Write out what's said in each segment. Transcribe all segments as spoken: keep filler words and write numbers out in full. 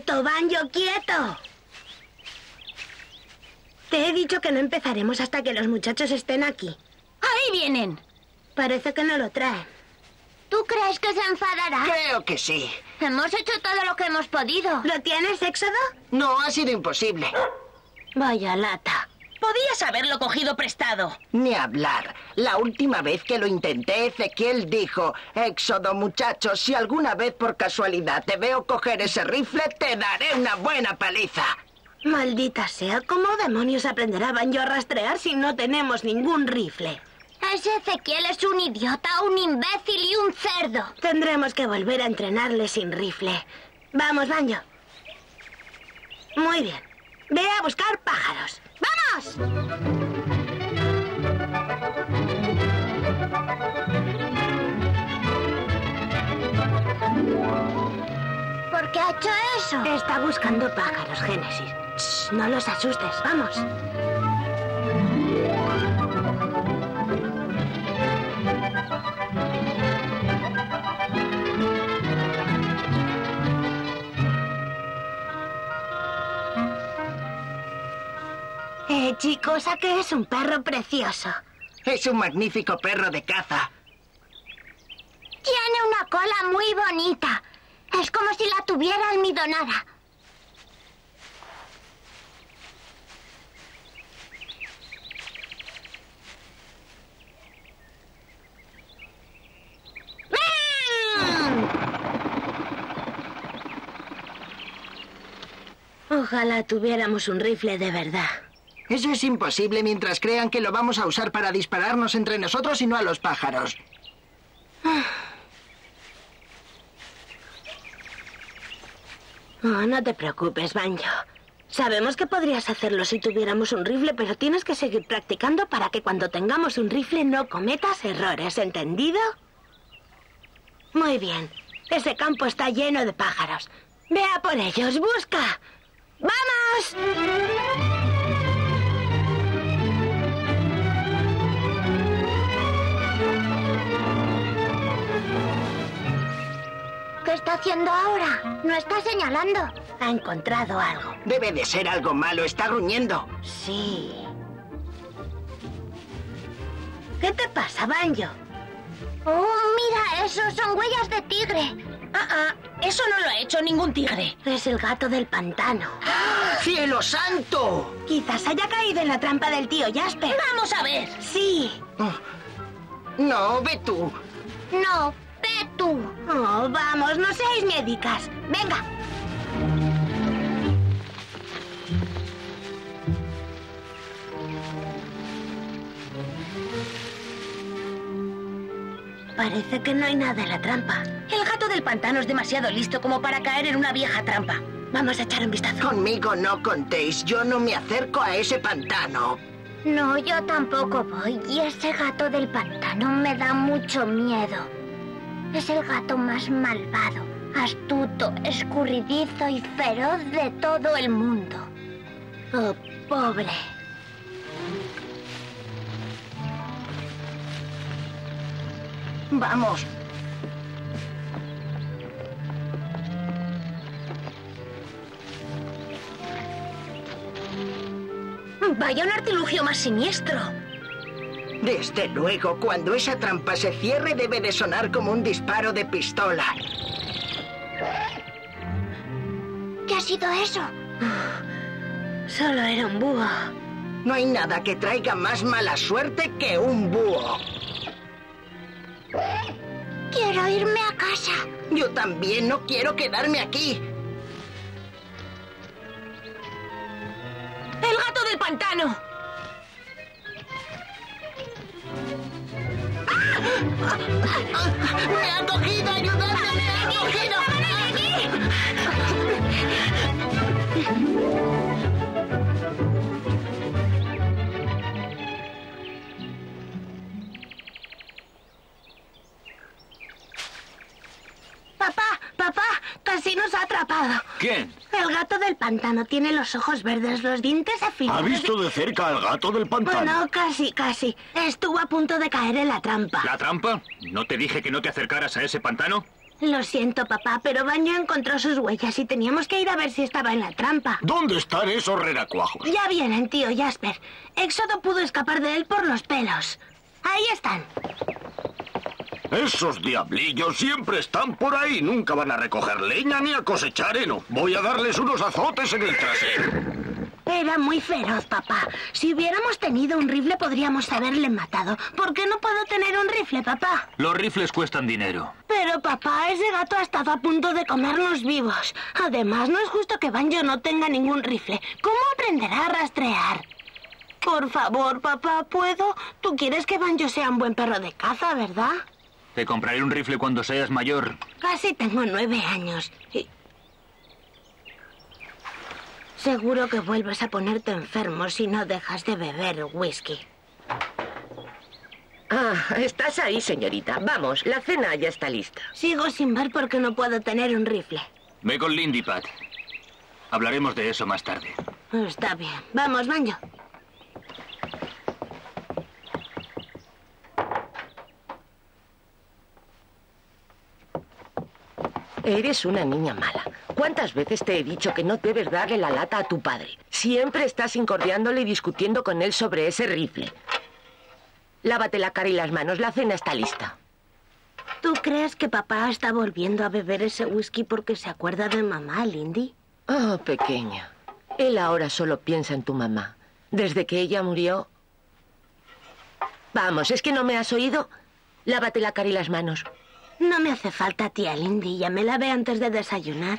Quieto, Banjo, quieto. Te he dicho que no empezaremos hasta que los muchachos estén aquí. ¡Ahí vienen! Parece que no lo traen. ¿Tú crees que se enfadará? Creo que sí. Hemos hecho todo lo que hemos podido. ¿Lo tienes, Éxodo? No, ha sido imposible. Vaya lata. Podías haberlo cogido prestado. Ni hablar. La última vez que lo intenté, Ezequiel dijo: Éxodo, muchachos, si alguna vez por casualidad te veo coger ese rifle, te daré una buena paliza. Maldita sea, ¿cómo demonios aprenderá Banjo a rastrear si no tenemos ningún rifle? Ese Ezequiel es un idiota, un imbécil y un cerdo. Tendremos que volver a entrenarle sin rifle. Vamos, Banjo. Muy bien. Ve a buscar pájaros. ¡Vamos! ¿Por qué ha hecho eso? Está buscando pájaros, Génesis. Shh, no los asustes, vamos. Eh, chicos, ¿a qué es un perro precioso? Es un magnífico perro de caza. Tiene una cola muy bonita. Es como si la tuviera almidonada. Ojalá tuviéramos un rifle de verdad. Eso es imposible mientras crean que lo vamos a usar para dispararnos entre nosotros y no a los pájaros. Oh, no te preocupes, Banjo. Sabemos que podrías hacerlo si tuviéramos un rifle, pero tienes que seguir practicando para que cuando tengamos un rifle no cometas errores, ¿entendido? Muy bien. Ese campo está lleno de pájaros. Vea por ellos, busca. ¡Vamos! ¿Qué está haciendo ahora? No está señalando. Ha encontrado algo. Debe de ser algo malo. Está gruñendo. Sí. ¿Qué te pasa, Banjo? Oh, mira eso. Son huellas de tigre. Ah, ah. Eso no lo ha hecho ningún tigre. Es el gato del pantano. ¡Ah! ¡Cielo santo! Quizás haya caído en la trampa del tío Jasper. Vamos a ver. Sí. No, ve tú. No. ¡Ve tú! Oh, vamos, no seáis médicas. ¡Venga! Parece que no hay nada en la trampa. El gato del pantano es demasiado listo como para caer en una vieja trampa. Vamos a echar un vistazo. Conmigo no contéis. Yo no me acerco a ese pantano. No, yo tampoco voy. Y ese gato del pantano me da mucho miedo. Es el gato más malvado, astuto, escurridizo y feroz de todo el mundo. Oh, pobre. Vamos. Vaya un artilugio más siniestro. Desde luego, cuando esa trampa se cierre, debe de sonar como un disparo de pistola. ¿Qué ha sido eso? Oh, solo era un búho. No hay nada que traiga más mala suerte que un búho. Quiero irme a casa. Yo también, no quiero quedarme aquí. ¡El gato del pantano! ¡Me ha cogido! ¡Ayudadme! ¡Me ha cogido! Papá, papá, casi nos ha atrapado. ¿Quién? El gato del pantano tiene los ojos verdes, los dientes afilados. ¿Ha visto de cerca al gato del pantano? Bueno, casi, casi. Estuvo a punto de caer en la trampa. ¿La trampa? ¿No te dije que no te acercaras a ese pantano? Lo siento, papá, pero Banjo encontró sus huellas y teníamos que ir a ver si estaba en la trampa. ¿Dónde están esos renacuajos? Ya vienen, tío Jasper. Éxodo pudo escapar de él por los pelos. Ahí están. Esos diablillos siempre están por ahí. Nunca van a recoger leña ni a cosechar heno. Voy a darles unos azotes en el trasero. Era muy feroz, papá. Si hubiéramos tenido un rifle, podríamos haberle matado. ¿Por qué no puedo tener un rifle, papá? Los rifles cuestan dinero. Pero, papá, ese gato ha estado a punto de comernos vivos. Además, no es justo que Banjo no tenga ningún rifle. ¿Cómo aprenderá a rastrear? Por favor, papá, ¿puedo? Tú quieres que Banjo sea un buen perro de caza, ¿verdad? Te compraré un rifle cuando seas mayor. Casi tengo nueve años y... Seguro que vuelves a ponerte enfermo si no dejas de beber whisky. Ah, estás ahí, señorita. Vamos, la cena ya está lista. Sigo sin ver por qué no puedo tener un rifle. Ve con Lindy, Pat. Hablaremos de eso más tarde. Está bien. Vamos, Banjo. Eres una niña mala. ¿Cuántas veces te he dicho que no debes darle la lata a tu padre? Siempre estás incordiándole y discutiendo con él sobre ese rifle. Lávate la cara y las manos, la cena está lista. ¿Tú crees que papá está volviendo a beber ese whisky porque se acuerda de mamá, Lindy? Oh, pequeña. Él ahora solo piensa en tu mamá. Desde que ella murió... Vamos, ¿es que no me has oído? Lávate la cara y las manos. No me hace falta, tía Lindy. Ya me la ve antes de desayunar.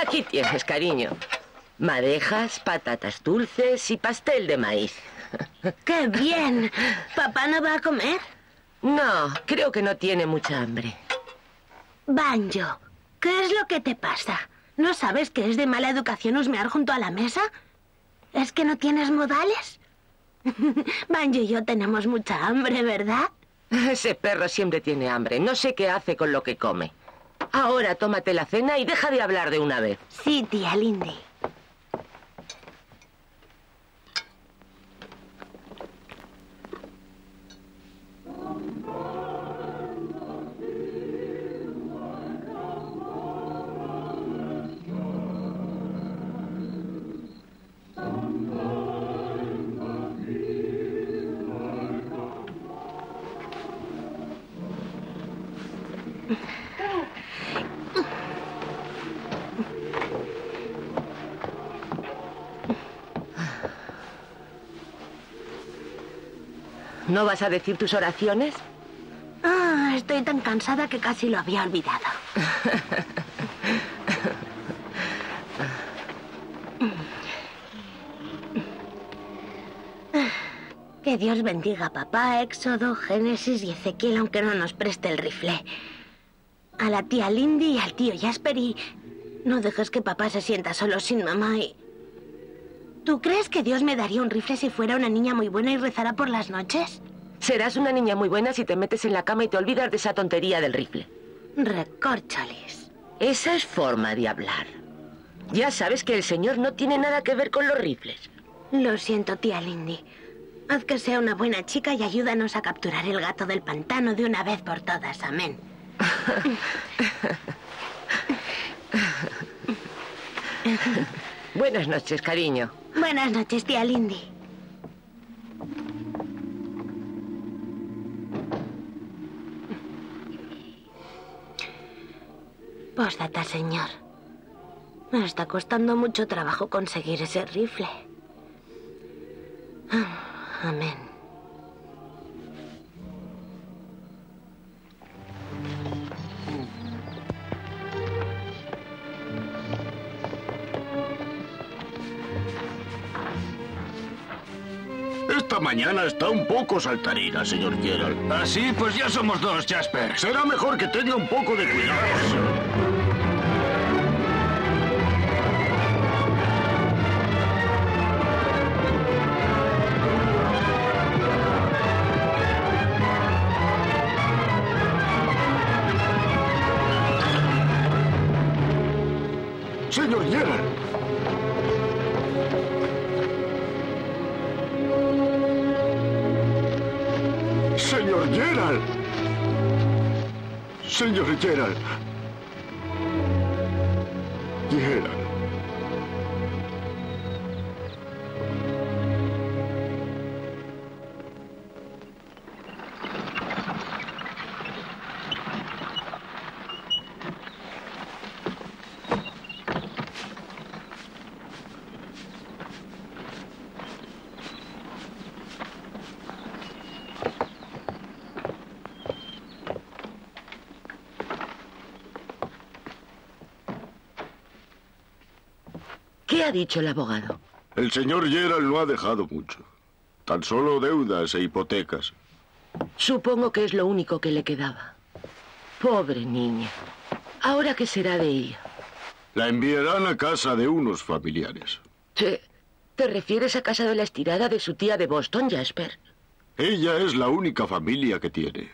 Aquí tienes, cariño. Madejas, patatas dulces y pastel de maíz. ¡Qué bien! ¿Papá no va a comer? No, creo que no tiene mucha hambre. Banjo, ¿qué es lo que te pasa? ¿No sabes que es de mala educación husmear junto a la mesa? ¿Es que no tienes modales? Banjo y yo tenemos mucha hambre, ¿verdad? Ese perro siempre tiene hambre. No sé qué hace con lo que come. Ahora tómate la cena y deja de hablar de una vez. Sí, tía Lindy. ¿No vas a decir tus oraciones? Ah, estoy tan cansada que casi lo había olvidado. Que Dios bendiga a papá, Éxodo, Génesis y Ezequiel, aunque no nos preste el rifle. A la tía Lindy y al tío Jasper y... No dejes que papá se sienta solo sin mamá y... ¿Tú crees que Dios me daría un rifle si fuera una niña muy buena y rezara por las noches? Serás una niña muy buena si te metes en la cama y te olvidas de esa tontería del rifle. Recórcholis. Esa es forma de hablar. Ya sabes que el Señor no tiene nada que ver con los rifles. Lo siento, tía Lindy. Haz que sea una buena chica y ayúdanos a capturar el gato del pantano de una vez por todas. Amén. Buenas noches, cariño. Buenas noches, tía Lindy. Pósdata, señor. Me está costando mucho trabajo conseguir ese rifle. Ah, amén. Esta mañana está un poco saltarina, señor Gerald. Así, pues ya somos dos, Jasper. Será mejor que tenga un poco de cuidado. Señor Gerald. Señor Señor Gerald. Gerald. ¿Qué ha dicho el abogado? El señor Gerald no ha dejado mucho. Tan solo deudas e hipotecas. Supongo que es lo único que le quedaba. Pobre niña. ¿Ahora qué será de ella? La enviarán a casa de unos familiares. ¿Te, te refieres a casa de la estirada de su tía de Boston, Jasper? Ella es la única familia que tiene.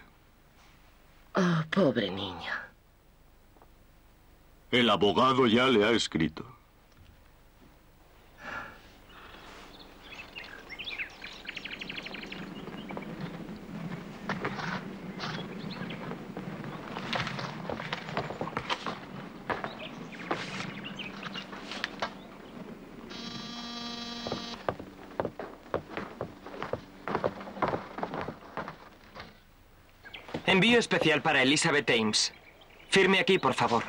Oh, pobre niña. El abogado ya le ha escrito. Envío especial para Elizabeth Ames. Firme aquí, por favor.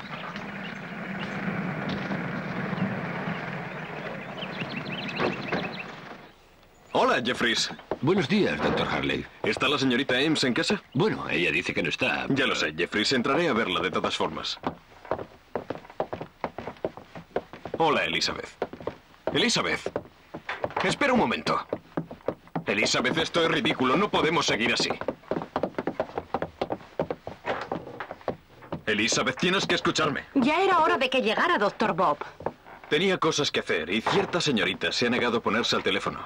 Hola, Jeffries. Buenos días, doctor Hartley. ¿Está la señorita Ames en casa? Bueno, ella dice que no está. Ya lo sé, Jeffries. Entraré a verla de todas formas. Hola, Elizabeth. Elizabeth. Espera un momento. Elizabeth, esto es ridículo. No podemos seguir así. Elizabeth, tienes que escucharme. Ya era hora de que llegara, doctor Bob. Tenía cosas que hacer y cierta señorita se ha negado a ponerse al teléfono.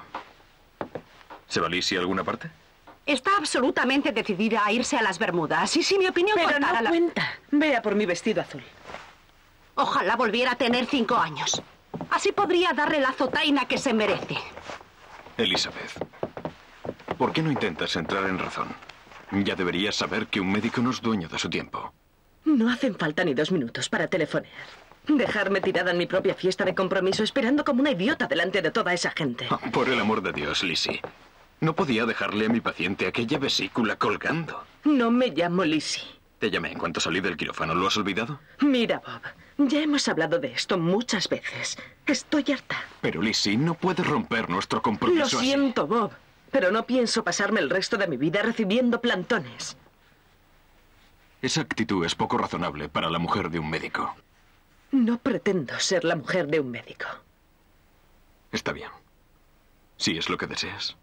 ¿Se va Lizzie a alguna parte? Está absolutamente decidida a irse a las Bermudas y si mi opinión Pero no la... cuenta. Vea por mi vestido azul. Ojalá volviera a tener cinco años. Así podría darle la azotaina que se merece. Elizabeth, ¿por qué no intentas entrar en razón? Ya deberías saber que un médico no es dueño de su tiempo. No hacen falta ni dos minutos para telefonear. Dejarme tirada en mi propia fiesta de compromiso esperando como una idiota delante de toda esa gente. Oh, por el amor de Dios, Lizzie. No podía dejarle a mi paciente aquella vesícula colgando. No me llamo Lizzie. Te llamé en cuanto salí del quirófano. ¿Lo has olvidado? Mira, Bob, ya hemos hablado de esto muchas veces. Estoy harta. Pero, Lizzie, no puedes romper nuestro compromiso así. Lo siento, Bob, pero no pienso pasarme el resto de mi vida recibiendo plantones. Esa actitud es poco razonable para la mujer de un médico. No pretendo ser la mujer de un médico. Está bien. Si es lo que deseas.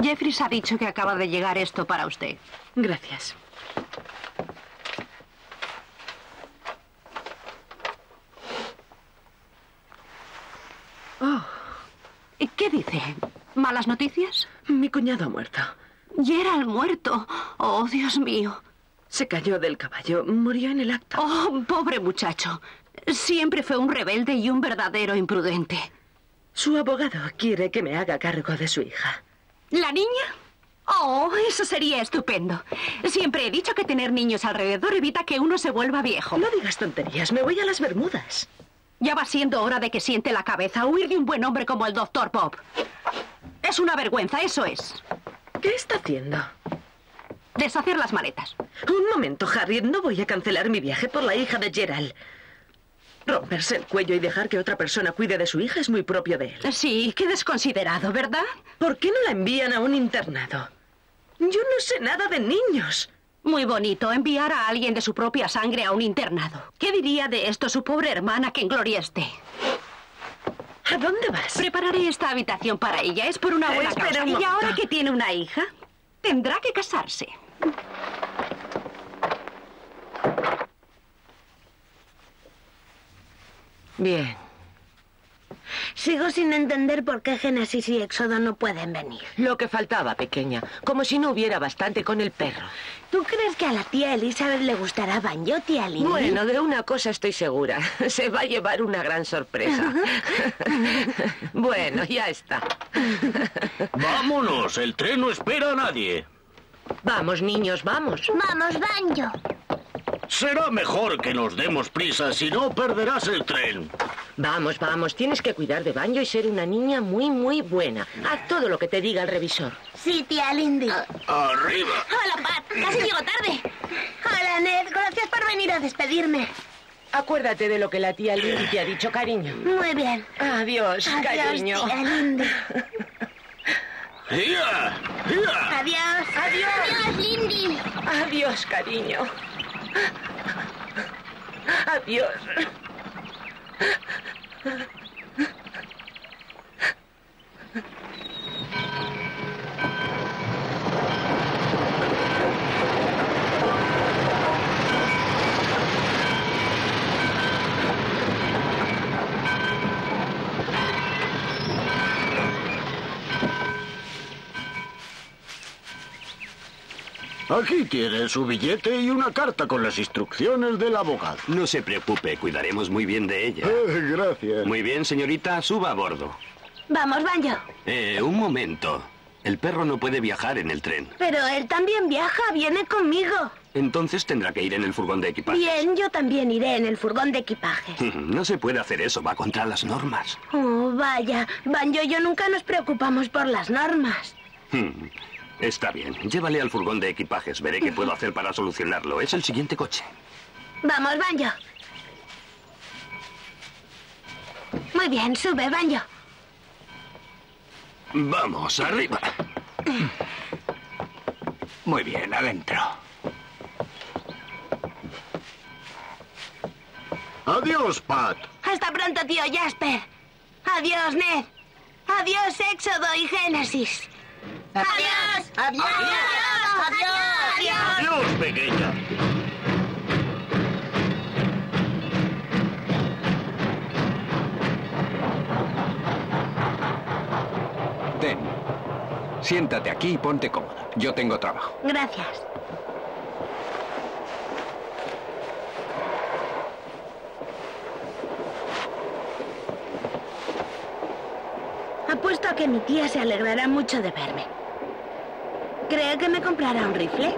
Jeffries ha dicho que acaba de llegar esto para usted. Gracias. Oh. ¿Qué dice? ¿Malas noticias? Mi cuñado ha muerto. Gerald muerto. Oh, Dios mío. Se cayó del caballo. Murió en el acto. Oh, pobre muchacho. Siempre fue un rebelde y un verdadero imprudente. Su abogado quiere que me haga cargo de su hija. ¿La niña? Oh, eso sería estupendo. Siempre he dicho que tener niños alrededor evita que uno se vuelva viejo. No digas tonterías, me voy a las Bermudas. Ya va siendo hora de que siente la cabeza huir de un buen hombre como el doctor Bob. Es una vergüenza, eso es. ¿Qué está haciendo? Deshacer las maletas. Un momento, Harriet, no voy a cancelar mi viaje por la hija de Gerald. Romperse el cuello y dejar que otra persona cuide de su hija es muy propio de él. Sí, qué desconsiderado, ¿verdad? ¿Por qué no la envían a un internado? Yo no sé nada de niños. Muy bonito, enviar a alguien de su propia sangre a un internado. ¿Qué diría de esto su pobre hermana que en gloria esté? ¿A dónde vas? Prepararé esta habitación para ella, es por una buena causa. Y ahora que tiene una hija, tendrá que casarse. Bien. Sigo sin entender por qué Génesis y Éxodo no pueden venir. Lo que faltaba, pequeña. Como si no hubiera bastante con el perro. ¿Tú crees que a la tía Elizabeth le gustará Banjo, tía Lindy? Bueno, de una cosa estoy segura. Se va a llevar una gran sorpresa. Bueno, ya está. Vámonos, el tren no espera a nadie. Vamos, niños, vamos. Vamos, Banjo. Será mejor que nos demos prisa, si no perderás el tren. Vamos, vamos, tienes que cuidar de Banjo y ser una niña muy, muy buena. Haz todo lo que te diga el revisor. Sí, tía Lindy. Ah, arriba. Hola, Pat, casi llego tarde. Hola, Ned, gracias por venir a despedirme. Acuérdate de lo que la tía Lindy te ha dicho, cariño. Muy bien. Adiós, Adiós cariño. Tía Lindy. ¡Ia! ¡Ia! Adiós. Adiós. Adiós, Lindy. Adiós, cariño. Adiós. Aquí tiene su billete y una carta con las instrucciones del abogado. No se preocupe, cuidaremos muy bien de ella. Eh, gracias. Muy bien, señorita, suba a bordo. Vamos, Banjo. Eh, un momento. El perro no puede viajar en el tren. Pero él también viaja, viene conmigo. Entonces tendrá que ir en el furgón de equipajes. Bien, yo también iré en el furgón de equipajes. No se puede hacer eso, va contra las normas. Oh, vaya, Banjo y yo nunca nos preocupamos por las normas. Está bien, llévale al furgón de equipajes. Veré qué puedo hacer para solucionarlo. Es el siguiente coche. Vamos, Banjo. Muy bien, sube, Banjo. Vamos, arriba. Muy bien, adentro. Adiós, Pat. Hasta pronto, tío Jasper. Adiós, Ned. Adiós, Éxodo y Génesis. ¡Adiós! ¡Adiós! ¡Adiós! ¡Adiós! ¡Adiós, pequeña! Ten. Siéntate aquí y ponte cómoda. Yo tengo trabajo. Gracias. Apuesto a que mi tía se alegrará mucho de verme. Creo que me comprará un rifle.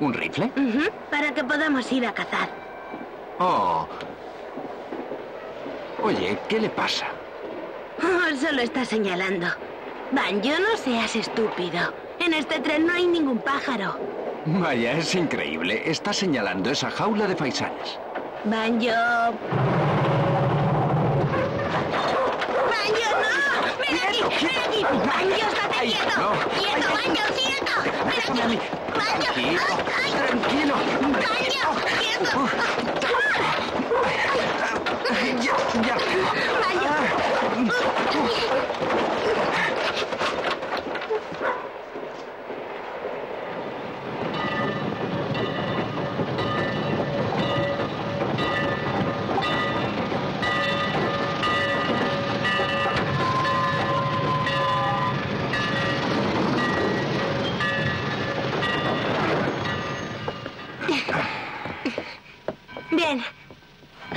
¿Un rifle? Uh-huh, para que podamos ir a cazar. Oh. Oye, ¿qué le pasa? Oh, solo está señalando. Banjo, no seas estúpido. En este tren no hay ningún pájaro. Vaya, es increíble. Está señalando esa jaula de faisanes. Banjo. ¡Banjo, no! ¡Ven aquí! ¡Ven aquí! ¡Banjo, estate ay, quieto! No. ¡Quieto, Banjo, quieto! ¡Ven aquí! ¡Banjo! ¡Ay, ay! ¡Tranquilo! ¡Banjo, quieto! ¡Ya, ya!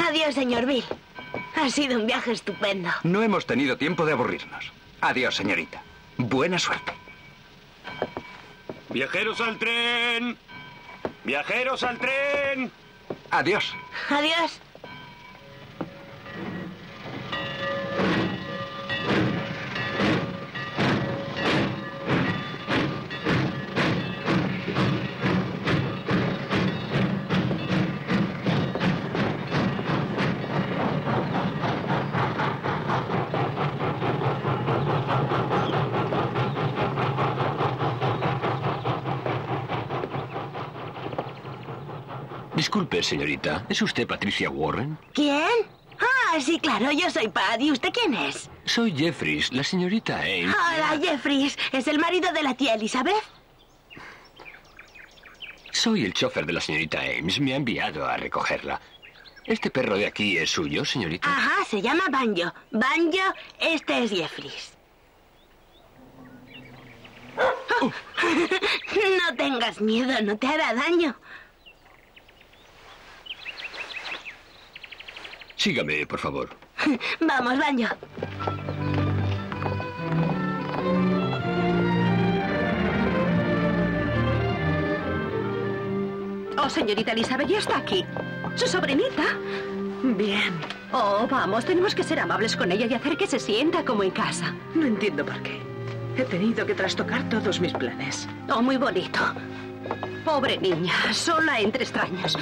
Adiós, señor Bill. Ha sido un viaje estupendo. No hemos tenido tiempo de aburrirnos. Adiós, señorita. Buena suerte. ¡Viajeros al tren! ¡Viajeros al tren! Adiós. Adiós. Disculpe, señorita. ¿Es usted Patricia Warren? ¿Quién? Ah, sí, claro. Yo soy Pat. ¿Y usted quién es? Soy Jeffries, la señorita Ames. Hola, Jeffries. ¿Es el marido de la tía Elizabeth? Soy el chofer de la señorita Ames. Me ha enviado a recogerla. Este perro de aquí es suyo, señorita. Ajá, se llama Banjo. Banjo, este es Jeffries. Oh. No tengas miedo, no te hará daño. Sígame, por favor. Vamos, Banjo. Oh, señorita Elizabeth, ya está aquí. Su sobrinita. Bien. Oh, vamos, tenemos que ser amables con ella y hacer que se sienta como en casa. No entiendo por qué. He tenido que trastocar todos mis planes. Oh, muy bonito. Pobre niña, sola entre extraños.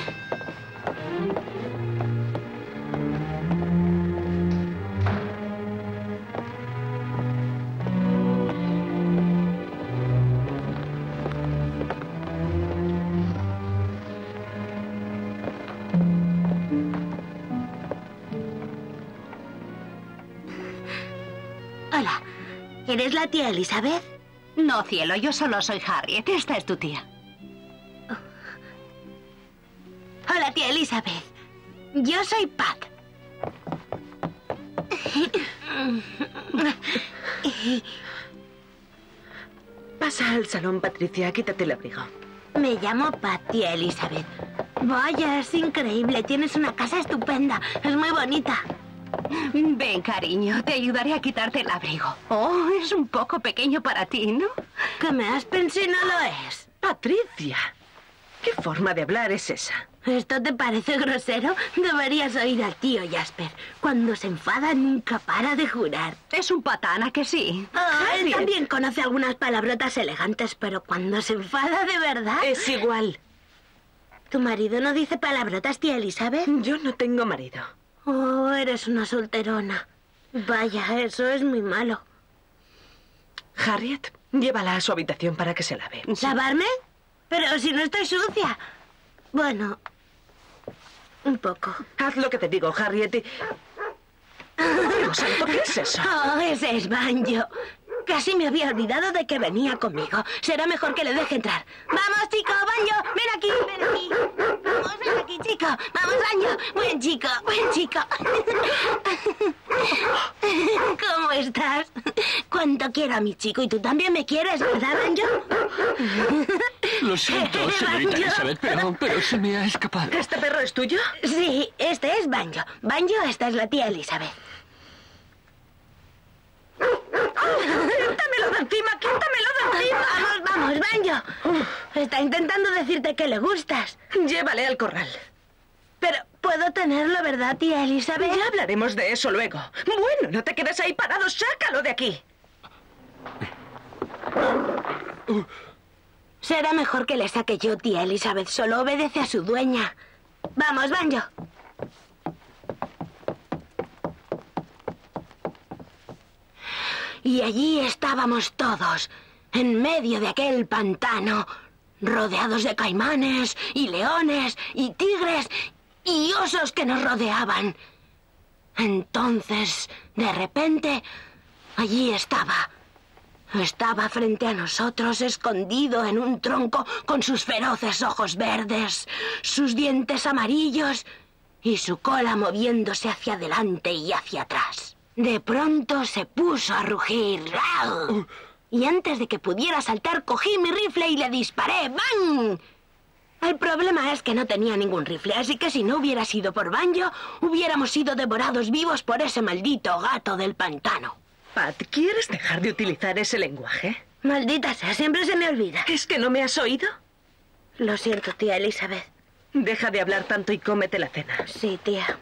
¿Eres la tía Elizabeth? No, cielo, yo solo soy Harriet. Esta es tu tía. Oh. Hola, tía Elizabeth. Yo soy Pat. Pasa al salón, Patricia. Quítate el abrigo. Me llamo Pat, tía Elizabeth. Vaya, es increíble. Tienes una casa estupenda. Es muy bonita. Ven, cariño, te ayudaré a quitarte el abrigo. Oh, es un poco pequeño para ti, ¿no? ¿Qué me has pensado? No lo es. Patricia, ¿qué forma de hablar es esa? ¿Esto te parece grosero? Deberías oír al tío Jasper. Cuando se enfada nunca para de jurar. Es un patán, ¿a que sí? Oh, él también conoce algunas palabrotas elegantes, pero cuando se enfada de verdad... Es igual. ¿Tu marido no dice palabrotas, tía Elizabeth? Yo no tengo marido. Oh, eres una solterona. Vaya, eso es muy malo. Harriet, llévala a su habitación para que se lave. ¿Sí? ¿Lavarme? Pero si no estoy sucia. Bueno, un poco. Haz lo que te digo, Harriet. Y... Dios santo, ¿qué es eso? Oh, ese es Banjo. Casi me había olvidado de que venía conmigo. Será mejor que le deje entrar. ¡Vamos, chico! ¡Banjo! ¡Ven aquí! ¡Ven aquí! ¡Vamos, ven aquí, chico! ¡Vamos, Banjo! ¡Buen chico! ¡Buen chico! ¿Cómo estás? Cuánto quiero a mi chico. Y tú también me quieres, ¿verdad, Banjo? Lo siento, señorita Banjo. Elizabeth, pero, pero se me ha escapado. ¿Este perro es tuyo? Sí, este es Banjo. Banjo, esta es la tía Elizabeth. Oh, ¡quítamelo de encima! ¡Quítamelo de encima! ¡Vamos, vamos, Banjo! Está intentando decirte que le gustas. Llévale al corral. Pero, ¿puedo tenerlo, verdad, tía Elizabeth? Ya hablaremos de eso luego. Bueno, no te quedes ahí parado. ¡Sácalo de aquí! Será mejor que le saque yo, tía Elizabeth. Solo obedece a su dueña. ¡Vamos, Banjo! Y allí estábamos todos, en medio de aquel pantano, rodeados de caimanes y leones y tigres y osos que nos rodeaban. Entonces, de repente, allí estaba. Estaba frente a nosotros, escondido en un tronco, con sus feroces ojos verdes, sus dientes amarillos y su cola moviéndose hacia adelante y hacia atrás. De pronto se puso a rugir. ¡Au! Y antes de que pudiera saltar, cogí mi rifle y le disparé. ¡Bang! El problema es que no tenía ningún rifle, así que si no hubiera sido por Banjo, hubiéramos sido devorados vivos por ese maldito gato del pantano. Pat, ¿quieres dejar de utilizar ese lenguaje? Maldita sea, siempre se me olvida. ¿Es que no me has oído? Lo siento, tía Elizabeth. Deja de hablar tanto y cómete la cena. Sí, tía.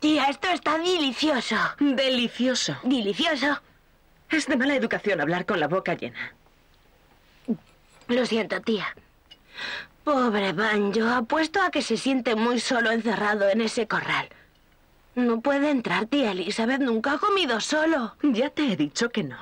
Tía, esto está delicioso. Delicioso. Delicioso. Es de mala educación hablar con la boca llena. Lo siento, tía. Pobre Banjo, apuesto a que se siente muy solo encerrado en ese corral. No puede entrar, tía Elizabeth, nunca ha comido solo. Ya te he dicho que no.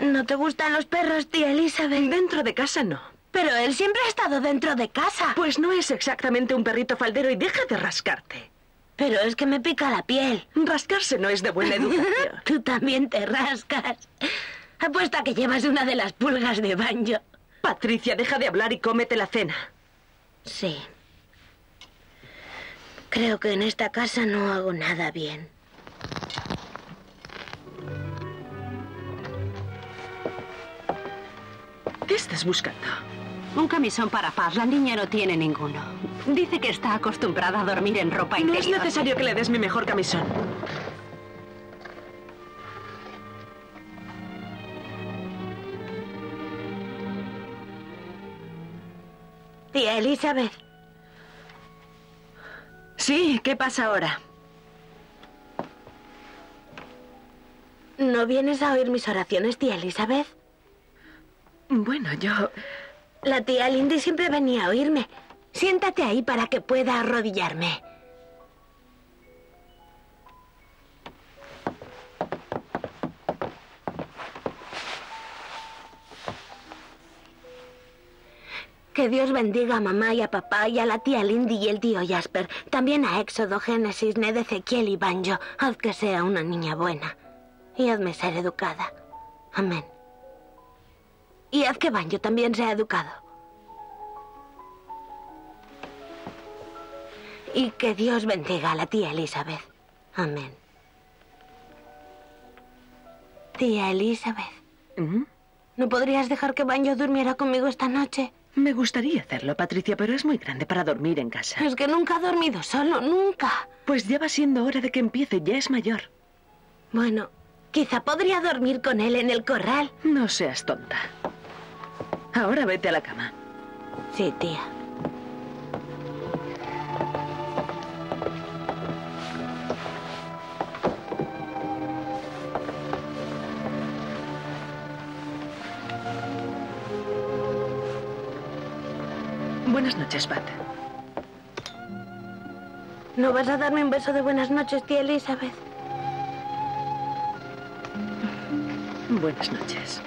¿No te gustan los perros, tía Elizabeth? Dentro de casa no. Pero él siempre ha estado dentro de casa. Pues no es exactamente un perrito faldero y deja de rascarte. Pero es que me pica la piel. Rascarse no es de buena educación. Tú también te rascas. Apuesta que llevas una de las pulgas de Banjo. Patricia, deja de hablar y cómete la cena. Sí. Creo que en esta casa no hago nada bien. ¿Qué estás buscando? Un camisón para Paz. La niña no tiene ninguno. Dice que está acostumbrada a dormir en ropa interior. No es necesario que le des mi mejor camisón. Tía Elizabeth. Sí, ¿qué pasa ahora? ¿No vienes a oír mis oraciones, tía Elizabeth? Bueno, yo... La tía Lindy siempre venía a oírme. Siéntate ahí para que pueda arrodillarme. Que Dios bendiga a mamá y a papá y a la tía Lindy y el tío Jasper. También a Éxodo, Génesis, Ned, Ezequiel y Banjo. Haz que sea una niña buena. Y hazme ser educada. Amén. Y haz que Banjo también sea educado. Y que Dios bendiga a la tía Elizabeth. Amén. Tía Elizabeth. ¿Mm? ¿No podrías dejar que Banjo durmiera conmigo esta noche? Me gustaría hacerlo, Patricia, pero es muy grande para dormir en casa. Es que nunca ha dormido solo, nunca. Pues ya va siendo hora de que empiece, ya es mayor. Bueno, quizá podría dormir con él en el corral. No seas tonta. Ahora vete a la cama. Sí, tía. Buenas noches, Pat. ¿No vas a darme un beso de buenas noches, tía Elizabeth? Buenas noches.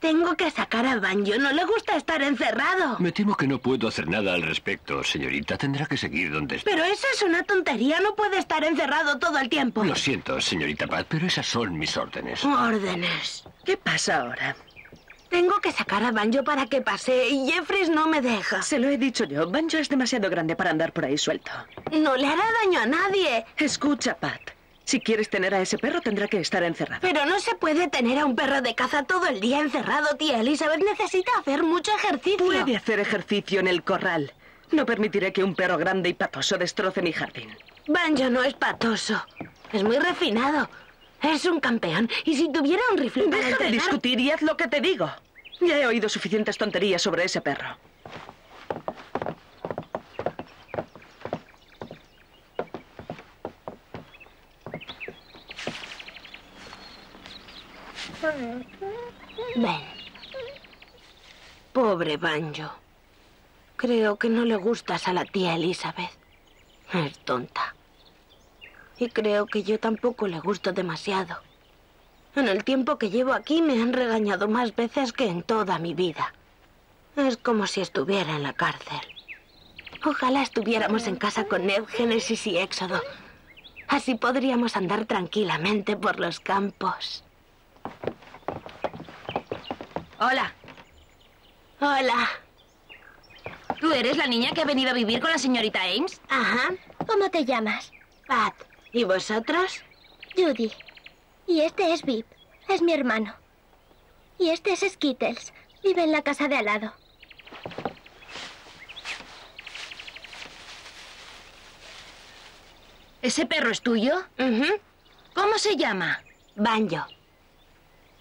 Tengo que sacar a Banjo. No le gusta estar encerrado. Me temo que no puedo hacer nada al respecto, señorita. Tendrá que seguir donde está. Pero eso es una tontería. No puede estar encerrado todo el tiempo. Lo siento, señorita Pat, pero esas son mis órdenes. Órdenes. ¿Qué pasa ahora? Tengo que sacar a Banjo para que pase y Jeffries no me deja. Se lo he dicho yo. Banjo es demasiado grande para andar por ahí suelto. No le hará daño a nadie. Escucha, Pat. Si quieres tener a ese perro, tendrá que estar encerrado. Pero no se puede tener a un perro de caza todo el día encerrado, tía Elizabeth. Necesita hacer mucho ejercicio. Puede hacer ejercicio en el corral. No permitiré que un perro grande y patoso destroce mi jardín. Banjo no es patoso. Es muy refinado. Es un campeón. Y si tuviera un rifle para entrenar... Deja de discutir y haz lo que te digo. Ya he oído suficientes tonterías sobre ese perro. Ven. Pobre Banjo. Creo que no le gustas a la tía Elizabeth. Es tonta. Y creo que yo tampoco le gusto demasiado. En el tiempo que llevo aquí me han regañado más veces que en toda mi vida. Es como si estuviera en la cárcel. Ojalá estuviéramos en casa con Ned, Génesis y Éxodo. Así podríamos andar tranquilamente por los campos. Hola. Hola. ¿Tú eres la niña que ha venido a vivir con la señorita Ames? Ajá. ¿Cómo te llamas? Pat. ¿Y vosotros? Judy. Y este es Vip. Es mi hermano. Y este es Skittles. Vive en la casa de al lado. ¿Ese perro es tuyo? Uh-huh. ¿Cómo se llama? Banjo.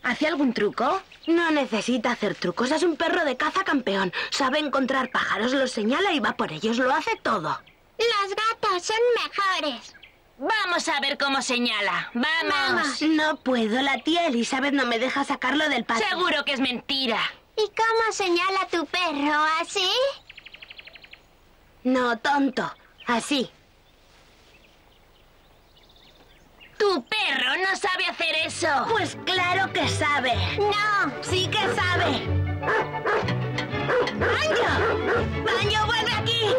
¿Hace algún truco? No necesita hacer trucos. Es un perro de caza campeón. Sabe encontrar pájaros, los señala y va por ellos. Lo hace todo. Los gatos son mejores. Vamos a ver cómo señala. ¡Vamos! Vamos. No puedo. La tía Elizabeth no me deja sacarlo del patio. Seguro que es mentira. ¿Y cómo señala tu perro? ¿Así? No, tonto. Así. ¡Tu perro no sabe hacer eso! Pues claro que sabe. ¡No! ¡Sí que sabe! ¡Banjo! ¡Banjo, vuelve aquí!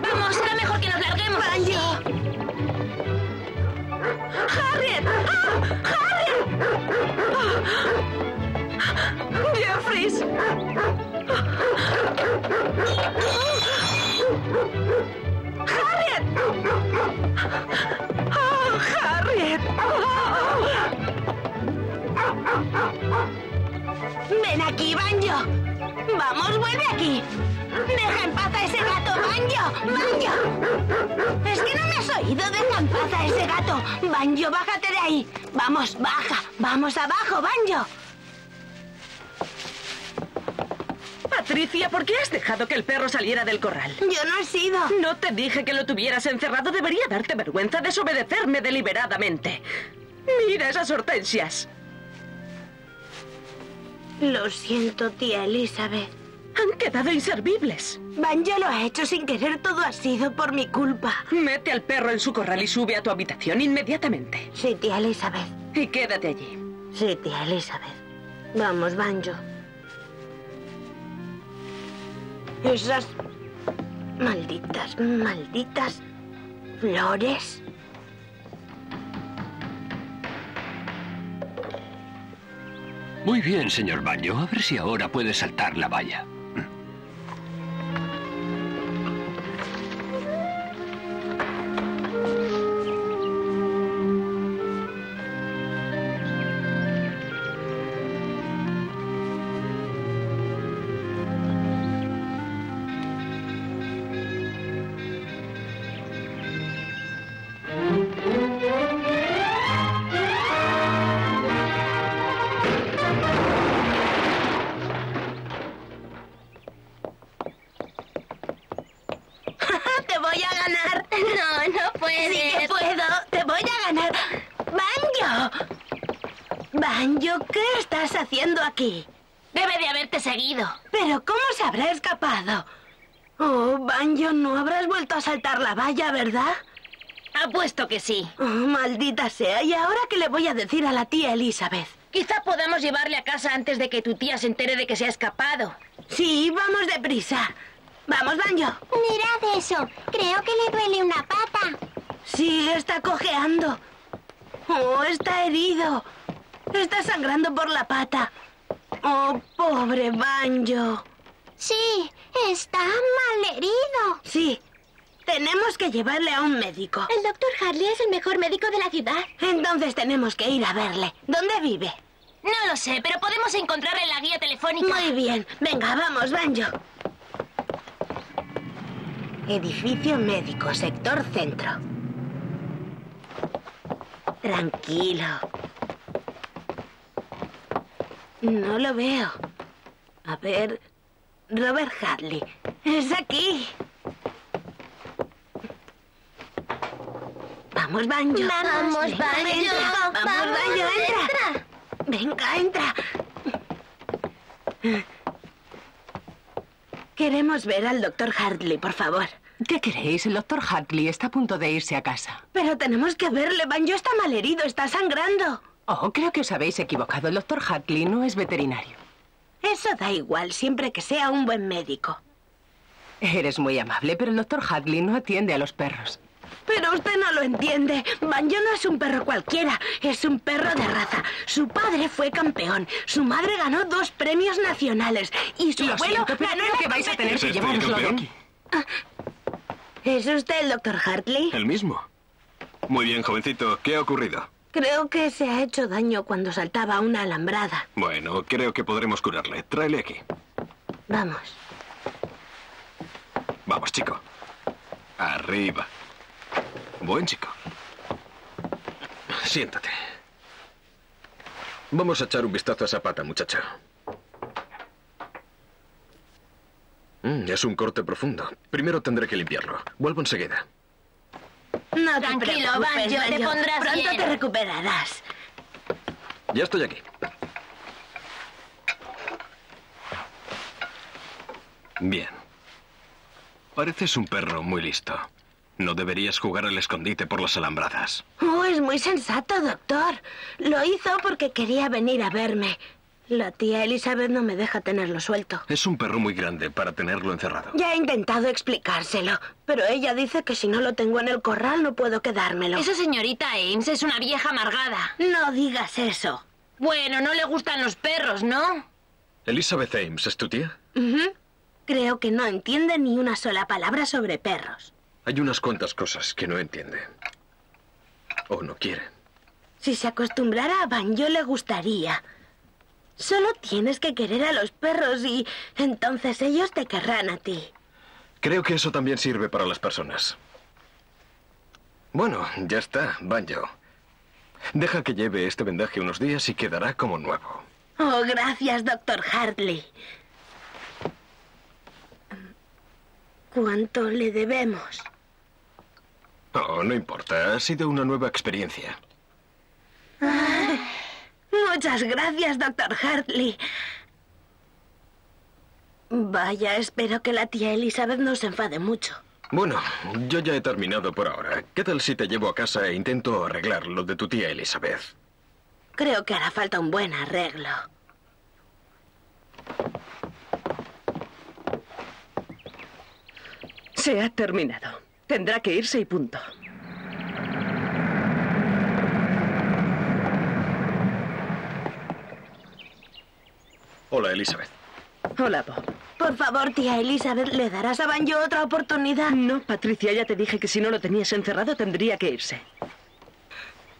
¡Vamos! ¡Será mejor que nos larguemos! ¡Banjo! ¡Harriet! ¡Oh, Harriet! ¡Oh! ¡Jeffries! ¡Harriet! ¡Oh, Harriet! ¡Oh! ¡Ven aquí, Banjo! ¡Vamos, vuelve aquí! ¡Deja en paz a ese gato, Banjo! ¡Banjo! ¿Es que no me has oído? ¡Deja en paz a ese gato! ¡Banjo, bájate de ahí! ¡Vamos, baja! ¡Vamos abajo, Banjo! Patricia, ¿por qué has dejado que el perro saliera del corral? Yo no he sido. No te dije que lo tuvieras encerrado. Debería darte vergüenza desobedecerme deliberadamente. Mira esas hortensias. Lo siento, tía Elizabeth. Han quedado inservibles. Banjo lo ha hecho sin querer. Todo ha sido por mi culpa. Mete al perro en su corral y sube a tu habitación inmediatamente. Sí, tía Elizabeth. Y quédate allí. Sí, tía Elizabeth. Vamos, Banjo. Esas malditas, malditas flores. Muy bien, señor Banjo. A ver si ahora puede saltar la valla. Aquí. Debe de haberte seguido. ¿Pero cómo se habrá escapado? Oh, Banjo, no habrás vuelto a saltar la valla, ¿verdad? Apuesto que sí. Oh, maldita sea. ¿Y ahora qué le voy a decir a la tía Elizabeth? Quizá podamos llevarle a casa antes de que tu tía se entere de que se ha escapado. Sí, vamos deprisa. Vamos, Banjo. Mirad eso. Creo que le duele una pata. Sí, está cojeando. Oh, está herido. Está sangrando por la pata. Oh, pobre Banjo. Sí, está malherido. Sí, tenemos que llevarle a un médico. El doctor Hartley es el mejor médico de la ciudad. Entonces tenemos que ir a verle. ¿Dónde vive? No lo sé, pero podemos encontrarle en la guía telefónica. Muy bien, venga, vamos, Banjo. Edificio médico, sector centro. Tranquilo. No lo veo. A ver... Robert Hartley. ¡Es aquí! Vamos, Banjo. Vamos, venga, Banjo. Entra. Vamos, Vamos, Banjo, entra. entra. Venga, entra. Queremos ver al doctor Hartley, por favor. ¿Qué queréis? El doctor Hartley está a punto de irse a casa. Pero tenemos que verle. Banjo está malherido, está sangrando. Oh, creo que os habéis equivocado. El doctor Hartley no es veterinario. Eso da igual, siempre que sea un buen médico. Eres muy amable, pero el doctor Hartley no atiende a los perros. Pero usted no lo entiende. Banjo no es un perro cualquiera, es un perro de raza. Su padre fue campeón, su madre ganó dos premios nacionales y su lo abuelo siento, ganó creo que vais a tener que llevárnoslo de aquí. ¿Es usted el doctor Hartley? El mismo. Muy bien, jovencito. ¿Qué ha ocurrido? Creo que se ha hecho daño cuando saltaba una alambrada. Bueno, creo que podremos curarle. Tráele aquí. Vamos. Vamos, chico. Arriba. Buen chico. Siéntate. Vamos a echar un vistazo a esa pata, muchacho. Mm, es un corte profundo. Primero tendré que limpiarlo. Vuelvo enseguida. No, tranquilo, Banjo, te pondrás bien. Pronto te recuperarás. Ya estoy aquí. Bien. Pareces un perro muy listo. No deberías jugar al escondite por las alambradas. Oh, es muy sensato, doctor. Lo hizo porque quería venir a verme. La tía Elizabeth no me deja tenerlo suelto. Es un perro muy grande para tenerlo encerrado. Ya he intentado explicárselo, pero ella dice que si no lo tengo en el corral no puedo quedármelo. Esa señorita Ames es una vieja amargada. No digas eso. Bueno, no le gustan los perros, ¿no? ¿Elizabeth Ames es tu tía? Uh-huh. Creo que no entiende ni una sola palabra sobre perros. Hay unas cuantas cosas que no entiende. O no quiere. Si se acostumbrara a Banjo le gustaría. Solo tienes que querer a los perros y entonces ellos te querrán a ti. Creo que eso también sirve para las personas. Bueno, ya está, Banjo. Deja que lleve este vendaje unos días y quedará como nuevo. Oh, gracias, doctor Hartley. ¿Cuánto le debemos? Oh, no importa. Ha sido una nueva experiencia. Ah. Muchas gracias, doctor Hartley. Vaya, espero que la tía Elizabeth no se enfade mucho. Bueno, yo ya he terminado por ahora. ¿Qué tal si te llevo a casa e intento arreglar lo de tu tía Elizabeth? Creo que hará falta un buen arreglo. Se ha terminado. Tendrá que irse y punto. Hola, Elizabeth. Hola, Bob. Por favor, tía Elizabeth, ¿le darás a Banjo otra oportunidad? No, Patricia, ya te dije que si no lo tenías encerrado tendría que irse.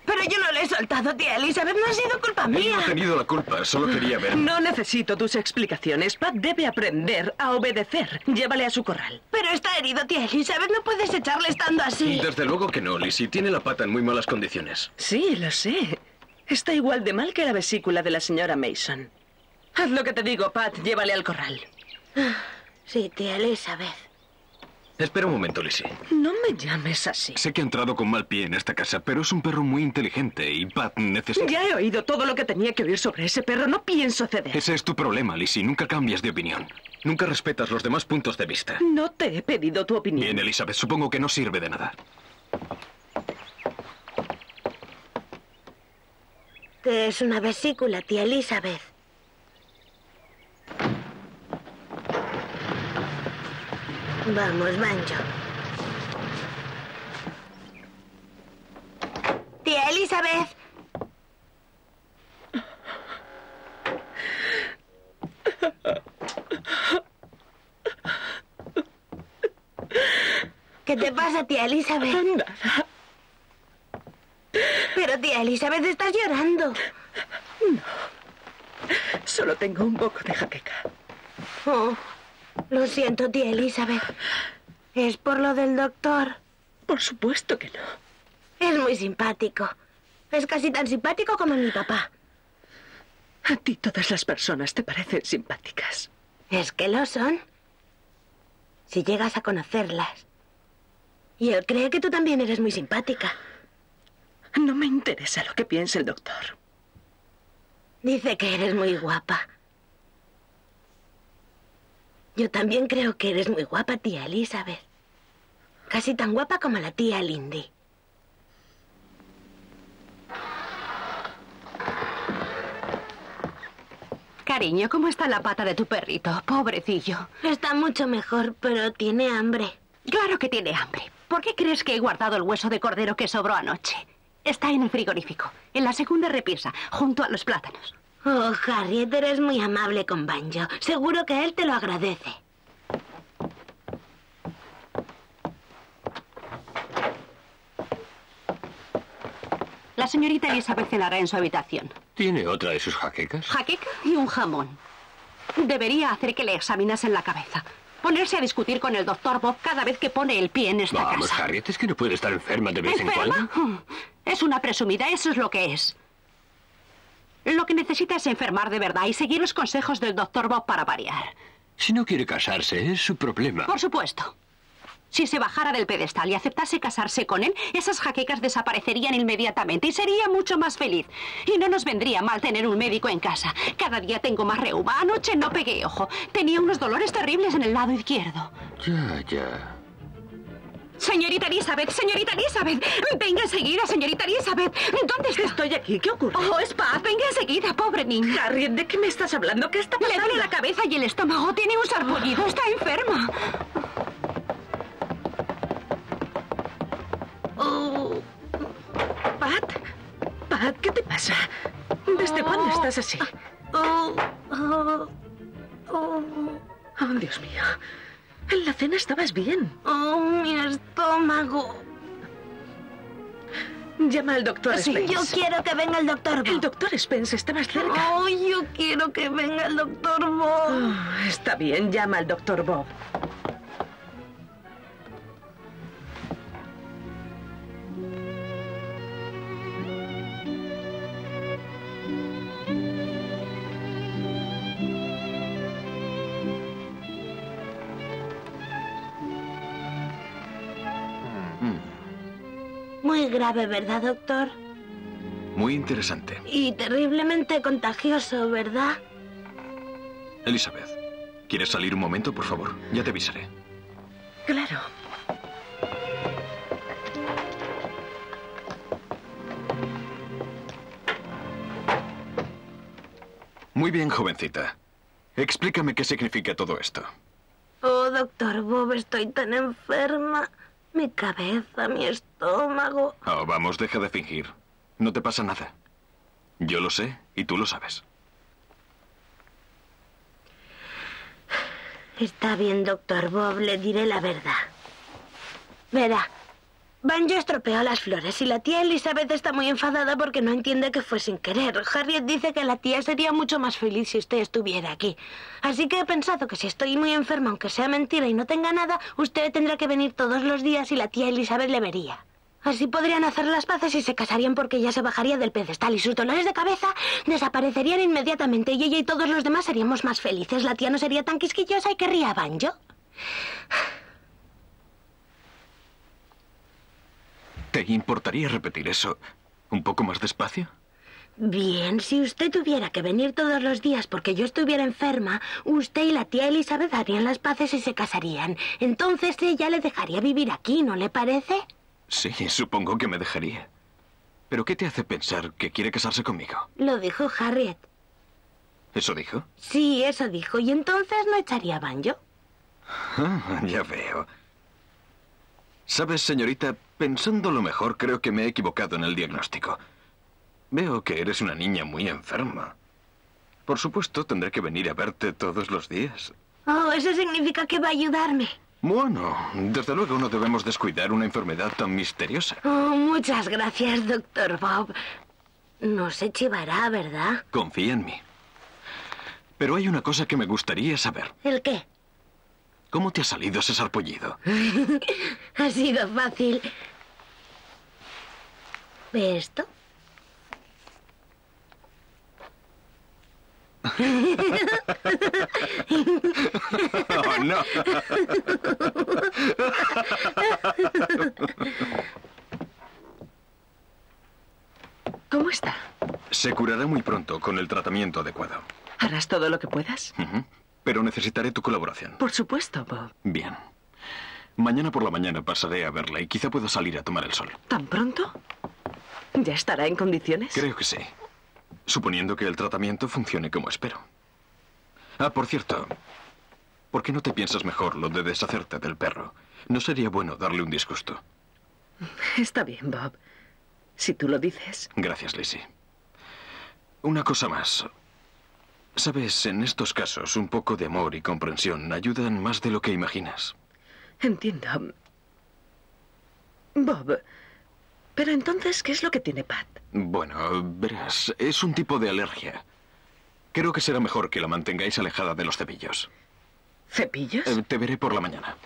Pero yo no le he soltado, tía Elizabeth, no ha sido culpa mía. No he tenido la culpa, solo quería ver. No necesito tus explicaciones. Pat debe aprender a obedecer. Llévale a su corral. Pero está herido, tía Elizabeth, no puedes echarle estando así. Desde luego que no, Lizzie. Tiene la pata en muy malas condiciones. Sí, lo sé. Está igual de mal que la vesícula de la señora Mason. Haz lo que te digo, Pat. Llévale al corral. Sí, tía Elizabeth. Espera un momento, Lizzie. No me llames así. Sé que ha entrado con mal pie en esta casa, pero es un perro muy inteligente y Pat necesita... Ya he oído todo lo que tenía que oír sobre ese perro. No pienso ceder. Ese es tu problema, Lizzie. Nunca cambias de opinión. Nunca respetas los demás puntos de vista. No te he pedido tu opinión. Bien, Elizabeth. Supongo que no sirve de nada. ¿Qué es una vesícula, tía Elizabeth? Vamos, Banjo. Tía Elizabeth. ¿Qué te pasa, tía Elizabeth? Nada. Pero, tía Elizabeth, estás llorando. No. Solo tengo un poco de jaqueca. Oh. Lo siento, tía Elizabeth. ¿Es por lo del doctor? Por supuesto que no. Es muy simpático. Es casi tan simpático como mi papá. A ti todas las personas te parecen simpáticas. Es que lo son. Si llegas a conocerlas. Y él cree que tú también eres muy simpática. No me interesa lo que piense el doctor. Dice que eres muy guapa. Yo también creo que eres muy guapa, tía Elizabeth. Casi tan guapa como la tía Lindy. Cariño, ¿cómo está la pata de tu perrito? Pobrecillo. Está mucho mejor, pero tiene hambre. Claro que tiene hambre. ¿Por qué crees que he guardado el hueso de cordero que sobró anoche? Está en el frigorífico, en la segunda repisa, junto a los plátanos. Oh, Harriet, eres muy amable con Banjo. Seguro que él te lo agradece. La señorita Elizabeth celará en su habitación. ¿Tiene otra de sus jaquecas? Jaqueca y un jamón. Debería hacer que le examinasen la cabeza. Ponerse a discutir con el doctor Bob cada vez que pone el pie en esta Vamos, casa. Vamos, Harriet, es que no puede estar enferma de vez ¿Enferma? en cuando. Es una presumida, eso es lo que es. Lo que necesita es enfermar de verdad y seguir los consejos del doctor Bob para variar. Si no quiere casarse, es su problema. Por supuesto. Si se bajara del pedestal y aceptase casarse con él, esas jaquecas desaparecerían inmediatamente y sería mucho más feliz. Y no nos vendría mal tener un médico en casa. Cada día tengo más reuma. Anoche no pegué ojo. Tenía unos dolores terribles en el lado izquierdo. Ya, ya. Señorita Elizabeth, señorita Elizabeth, venga enseguida, señorita Elizabeth. ¿Dónde está? Estoy aquí, ¿qué ocurre? Oh, es Paz, venga enseguida, pobre niña. Harriet, ¿de qué me estás hablando? ¿Qué está pasando? Le duele la cabeza y el estómago, tiene un sarpullido, está enferma. Oh, Pat, Pat, ¿qué te pasa? ¿Desde oh, cuándo estás así? Oh, oh, oh. Oh, Dios mío. En la cena estabas bien. Oh, mi estómago. Llama al doctor Spence. Sí, yo quiero que venga el doctor Bob. El doctor Spence está más cerca. Oh, yo quiero que venga el doctor Bob. Oh, está bien, llama al doctor Bob. Muy grave, ¿verdad, doctor? Muy interesante. Y terriblemente contagioso, ¿verdad? Elizabeth, ¿quieres salir un momento, por favor? Ya te avisaré. Claro. Muy bien, jovencita. Explícame qué significa todo esto. Oh, doctor Bob, estoy tan enferma. Mi cabeza, mi estómago... Oh, vamos, deja de fingir. No te pasa nada. Yo lo sé y tú lo sabes. Está bien, doctor Bob, le diré la verdad. Verá, Banjo estropeó las flores y la tía Elizabeth está muy enfadada porque no entiende que fue sin querer. Harriet dice que la tía sería mucho más feliz si usted estuviera aquí. Así que he pensado que si estoy muy enferma, aunque sea mentira y no tenga nada, usted tendrá que venir todos los días y la tía Elizabeth le vería. Así podrían hacer las paces y se casarían porque ella se bajaría del pedestal y sus dolores de cabeza desaparecerían inmediatamente y ella y todos los demás seríamos más felices. La tía no sería tan quisquillosa y querría a Banjo. ¿Te importaría repetir eso un poco más despacio? Bien, si usted tuviera que venir todos los días porque yo estuviera enferma, usted y la tía Elizabeth harían las paces y se casarían. Entonces ella le dejaría vivir aquí, ¿no le parece? Sí, supongo que me dejaría. ¿Pero qué te hace pensar que quiere casarse conmigo? Lo dijo Harriet. ¿Eso dijo? Sí, eso dijo. ¿Y entonces no echaría a Banjo? Ah, ya veo. ¿Sabes, señorita? Pensando lo mejor, creo que me he equivocado en el diagnóstico. Veo que eres una niña muy enferma. Por supuesto, tendré que venir a verte todos los días. Oh, eso significa que va a ayudarme. Bueno, desde luego no debemos descuidar una enfermedad tan misteriosa. Oh, muchas gracias, doctor Bob. No se chivará, ¿verdad? Confía en mí. Pero hay una cosa que me gustaría saber. ¿El qué? ¿Cómo te ha salido ese sarpullido? Ha sido fácil. ¿Ve esto? Oh, no. ¿Cómo está? Se curará muy pronto con el tratamiento adecuado. ¿Harás todo lo que puedas? Uh-huh. Pero necesitaré tu colaboración. Por supuesto, Bob. Bien. Mañana por la mañana pasaré a verla y quizá pueda salir a tomar el sol. ¿Tan pronto? ¿Ya estará en condiciones? Creo que sí. Suponiendo que el tratamiento funcione como espero. Ah, por cierto, ¿por qué no te piensas mejor lo de deshacerte del perro? No sería bueno darle un disgusto. Está bien, Bob. Si tú lo dices. Gracias, Lizzie. Una cosa más... Sabes, en estos casos, un poco de amor y comprensión ayudan más de lo que imaginas. Entiendo. Bob, pero entonces, ¿qué es lo que tiene Pat? Bueno, verás, es un tipo de alergia. Creo que será mejor que la mantengáis alejada de los cepillos. ¿Cepillos? Eh, te veré por la mañana.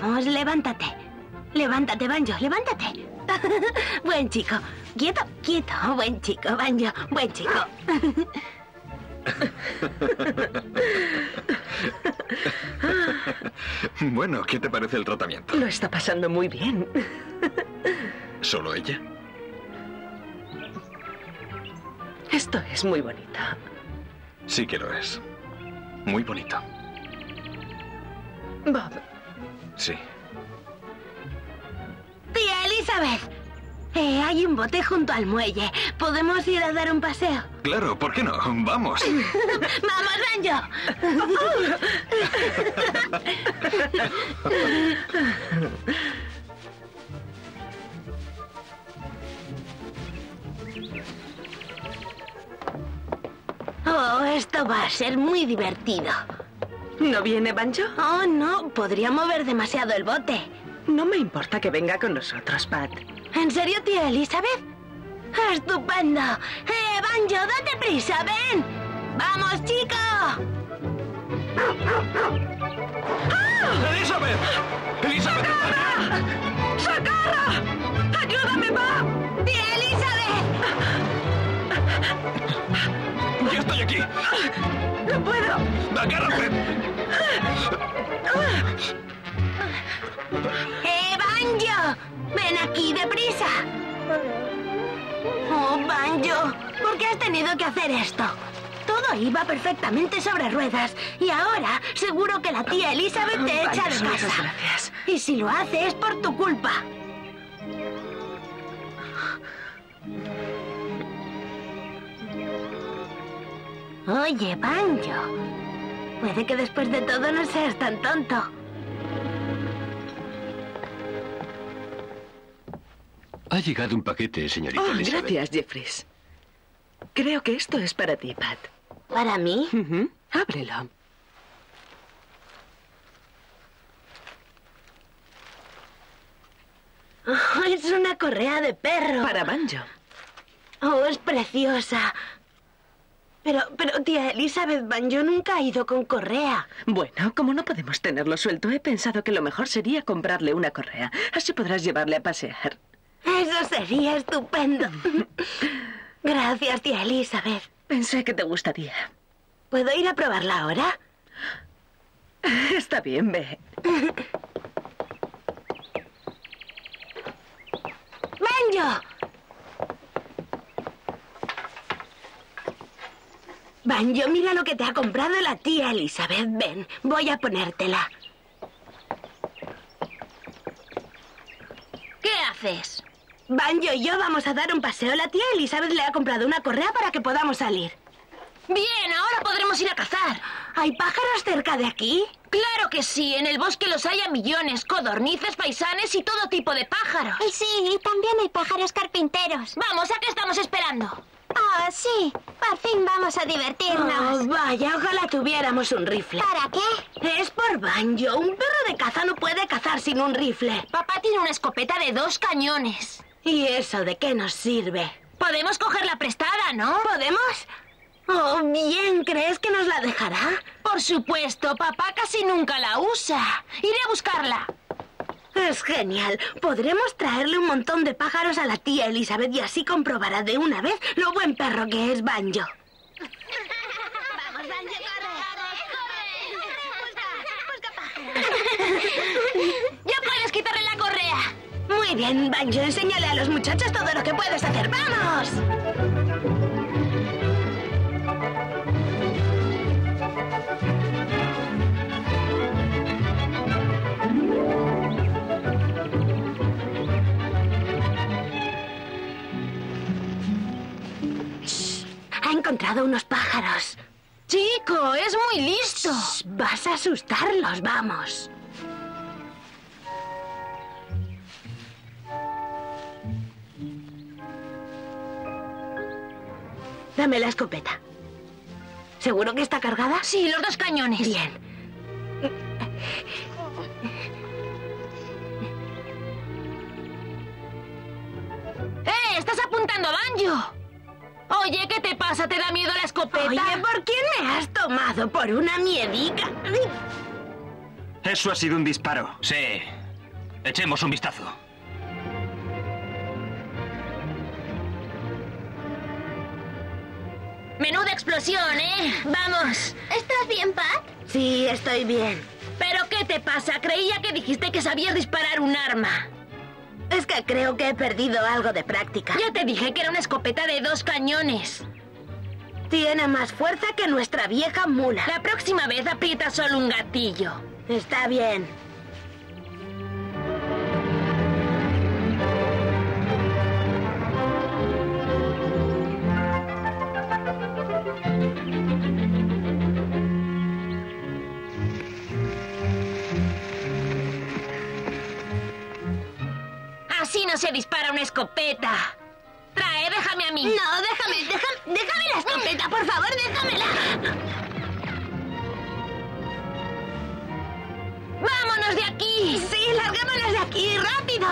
Vamos, levántate. Levántate, Banjo, levántate. Buen chico. Quieto, quieto. Buen chico, Banjo. Buen chico. Bueno, ¿qué te parece el tratamiento? Lo está pasando muy bien. ¿Solo ella? Esto es muy bonito. Sí que lo es. Muy bonito. Bob. Sí. Tía Elizabeth, eh, hay un bote junto al muelle. ¿Podemos ir a dar un paseo? Claro, ¿por qué no? ¡Vamos! ¡Vamos, Banjo! Oh, esto va a ser muy divertido. ¿No viene Banjo? Oh, no. Podría mover demasiado el bote. No me importa que venga con nosotros, Pat. ¿En serio, tía Elizabeth? ¡Estupendo! ¡Eh, Banjo, date prisa, ven! ¡Vamos, chico! ¡Ah! ¡Elizabeth! ¡Elizabeth! ¡Socorro! ¡Socorro! ¡Ayúdame, Bob! ¡Tía Elizabeth! ¡Yo estoy aquí! ¡No puedo! ¡Agárrate! ¡Eh, Banjo! ¡Ven aquí deprisa! Oh, Banjo, ¿por qué has tenido que hacer esto? Todo iba perfectamente sobre ruedas y ahora seguro que la tía Elizabeth te echa de casa. Gracias. Y si lo hace es por tu culpa. Oye, Banjo, puede que después de todo no seas tan tonto. Ha llegado un paquete, señorita oh, Elizabeth. Gracias, Jeffries. Creo que esto es para ti, Pat. ¿Para mí? Uh-huh. Ábrelo. Oh, es una correa de perro. Para Banjo. Oh, es preciosa. Pero, pero, tía Elizabeth, Banjo nunca ha ido con correa. Bueno, como no podemos tenerlo suelto, he pensado que lo mejor sería comprarle una correa. Así podrás llevarle a pasear. Eso sería estupendo. Gracias, tía Elizabeth. Pensé que te gustaría. ¿Puedo ir a probarla ahora? Está bien, ve. ¡Banjo! Banjo, mira lo que te ha comprado la tía Elizabeth. Ven, voy a ponértela. ¿Qué haces? Banjo y yo vamos a dar un paseo. La tía Elizabeth le ha comprado una correa para que podamos salir. Bien, ahora podremos ir a cazar. ¿Hay pájaros cerca de aquí? Claro que sí, en el bosque los hay a millones. Codornices, paisanes y todo tipo de pájaros. Y sí, y también hay pájaros carpinteros. Vamos, ¿a qué estamos esperando? Oh, sí. Por fin vamos a divertirnos. Oh, vaya, ojalá tuviéramos un rifle. ¿Para qué? Es por Banjo. Un perro de caza no puede cazar sin un rifle. Papá tiene una escopeta de dos cañones. ¿Y eso de qué nos sirve? Podemos cogerla prestada, ¿no? ¿Podemos? Oh, bien. ¿Crees que nos la dejará? Por supuesto. Papá casi nunca la usa. Iré a buscarla. Es genial. Podremos traerle un montón de pájaros a la tía Elizabeth y así comprobará de una vez lo buen perro que es Banjo. Vamos, Banjo, corre. Corre, busca. ¡Ya puedes quitarle la correa! Muy bien, Banjo. Enséñale a los muchachos todo lo que puedes hacer. ¡Vamos! Ha encontrado unos pájaros. Chico, es muy listo. Shh, vas a asustarlos, vamos. Dame la escopeta. ¿Seguro que está cargada? Sí, los dos cañones. Bien. ¡Eh! ¡Estás apuntando a Banjo! Oye, ¿qué te pasa? ¿Te da miedo la escopeta? Oye, ¿por quién me has tomado? ¿Por una miedica? Eso ha sido un disparo. Sí. Echemos un vistazo. Menuda explosión, ¿eh? Vamos. ¿Estás bien, Pat? Sí, estoy bien. ¿Pero qué te pasa? Creía que dijiste que sabías disparar un arma. Es que creo que he perdido algo de práctica. Ya te dije que era una escopeta de dos cañones. Tiene más fuerza que nuestra vieja mula. La próxima vez aprieta solo un gatillo. Está bien. Así no se dispara una escopeta. Trae, déjame a mí. No, déjame, déjame, déjame la escopeta, por favor, déjamela. ¡Vámonos de aquí! Sí, largámonos de aquí, rápido.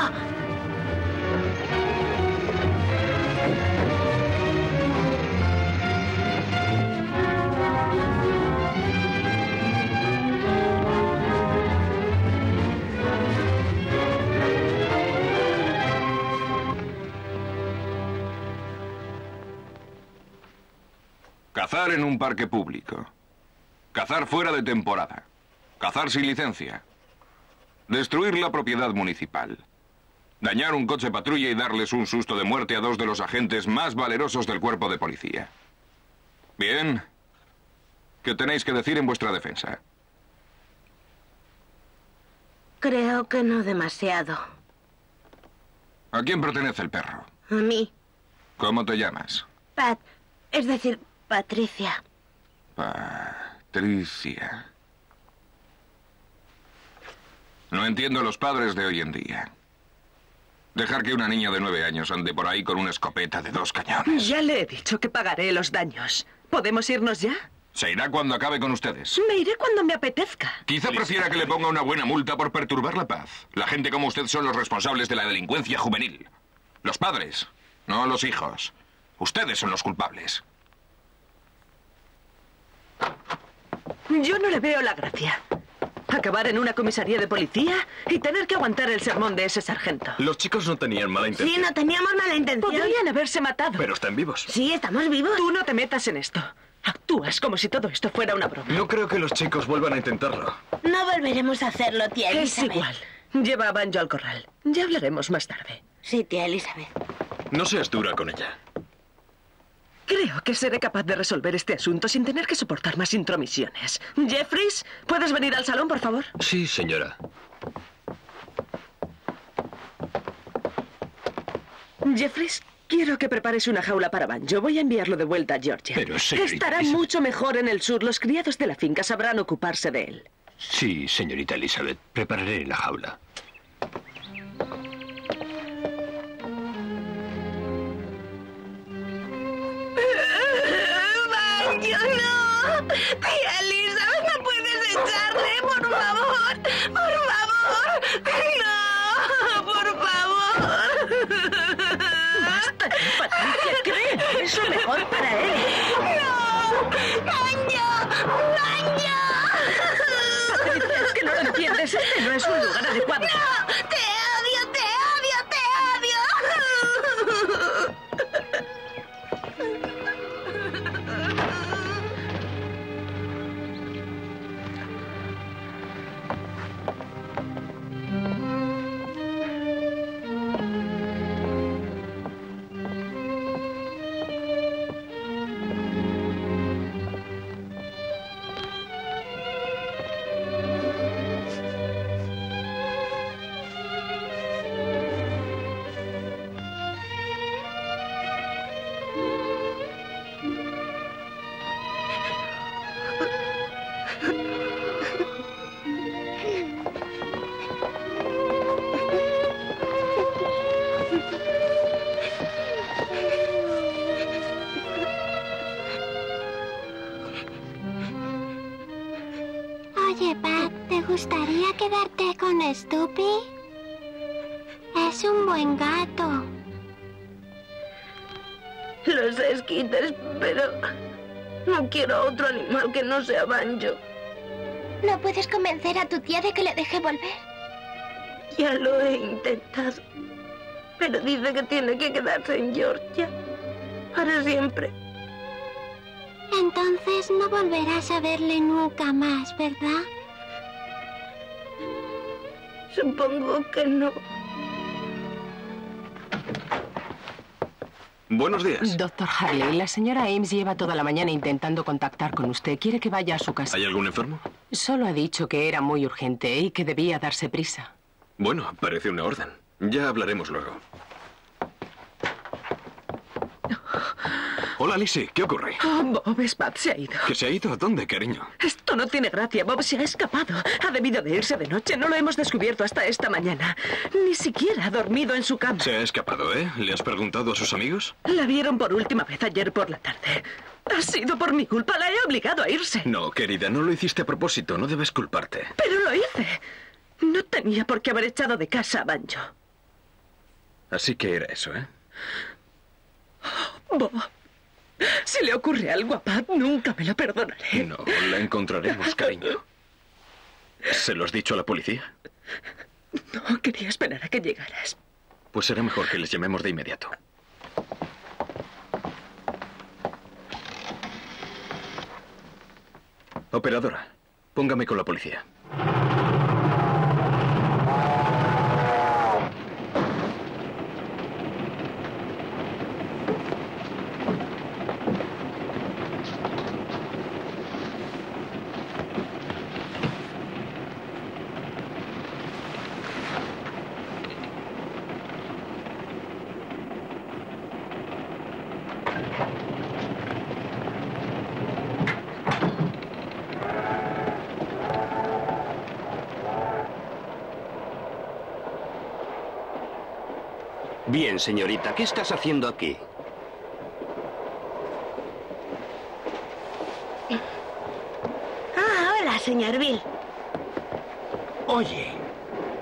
Cazar en un parque público. Cazar fuera de temporada. Cazar sin licencia. Destruir la propiedad municipal. Dañar un coche patrulla y darles un susto de muerte a dos de los agentes más valerosos del cuerpo de policía. Bien. ¿Qué tenéis que decir en vuestra defensa? Creo que no demasiado. ¿A quién pertenece el perro? A mí. ¿Cómo te llamas? Pat. Es decir... Patricia. Patricia. No entiendo a los padres de hoy en día. Dejar que una niña de nueve años ande por ahí con una escopeta de dos cañones. Ya le he dicho que pagaré los daños. ¿Podemos irnos ya? Se irá cuando acabe con ustedes. Me iré cuando me apetezca. Quizá prefiera que le ponga una buena multa por perturbar la paz. La gente como usted son los responsables de la delincuencia juvenil. Los padres, no los hijos. Ustedes son los culpables. Yo no le veo la gracia. Acabar en una comisaría de policía y tener que aguantar el sermón de ese sargento. Los chicos no tenían mala intención. Sí, no teníamos mala intención. Podrían haberse matado. Pero están vivos. Sí, estamos vivos. Tú no te metas en esto. Actúas como si todo esto fuera una broma. No creo que los chicos vuelvan a intentarlo. No volveremos a hacerlo, tía Elizabeth. Es igual. Lleva a Banjo al corral. Ya hablaremos más tarde. Sí, tía Elizabeth. No seas dura con ella. Creo que seré capaz de resolver este asunto sin tener que soportar más intromisiones. Jeffries, ¿puedes venir al salón, por favor? Sí, señora. Jeffries, quiero que prepares una jaula para Banjo. Voy a enviarlo de vuelta a Georgia. Pero, señorita... Estará mucho mejor en el sur. Los criados de la finca sabrán ocuparse de él. Sí, señorita Elizabeth. Prepararé la jaula. ¡No! ¡Tía Elizabeth, no puedes echarle! ¡Por favor! ¡Por favor! ¡No! ¡Por favor! ¡Basta, Patricia! ¡Cree! ¡Es lo mejor para él! ¡No! ¡Banjo! ¡Banjo! Patricia, es que no lo entiendes. Este no es un lugar adecuado. ¡No! ¡Te odio! ¡Te odio! ¡Te odio! Stupi es un buen gato. Los Skitters, pero no quiero otro animal que no sea Banjo. ¿No puedes convencer a tu tía de que le deje volver? Ya lo he intentado, pero dice que tiene que quedarse en Georgia para siempre. Entonces no volverás a verle nunca más, ¿verdad? Supongo que no. Buenos días. Doctor Hartley, la señora Ames lleva toda la mañana intentando contactar con usted. Quiere que vaya a su casa. ¿Hay algún enfermo? Solo ha dicho que era muy urgente y que debía darse prisa. Bueno, parece una orden. Ya hablaremos luego. Hola, Lizzie. ¿Qué ocurre? Oh, Bob, es Bob, se ha ido. ¿Que se ha ido? ¿Dónde, cariño? Esto no tiene gracia. Bob se ha escapado. Ha debido de irse de noche. No lo hemos descubierto hasta esta mañana. Ni siquiera ha dormido en su cama. Se ha escapado, ¿eh? ¿Le has preguntado a sus amigos? La vieron por última vez ayer por la tarde. Ha sido por mi culpa. La he obligado a irse. No, querida, no lo hiciste a propósito. No debes culparte. Pero lo hice. No tenía por qué haber echado de casa a Banjo. Así que era eso, ¿eh? Oh, Bob. Si le ocurre algo a Pat, nunca me lo perdonaré. No, la encontraremos, cariño. ¿Se lo has dicho a la policía? No, quería esperar a que llegaras. Pues será mejor que les llamemos de inmediato. Operadora, póngame con la policía. Bien, señorita, ¿qué estás haciendo aquí? Ah, hola, señor Bill. Oye,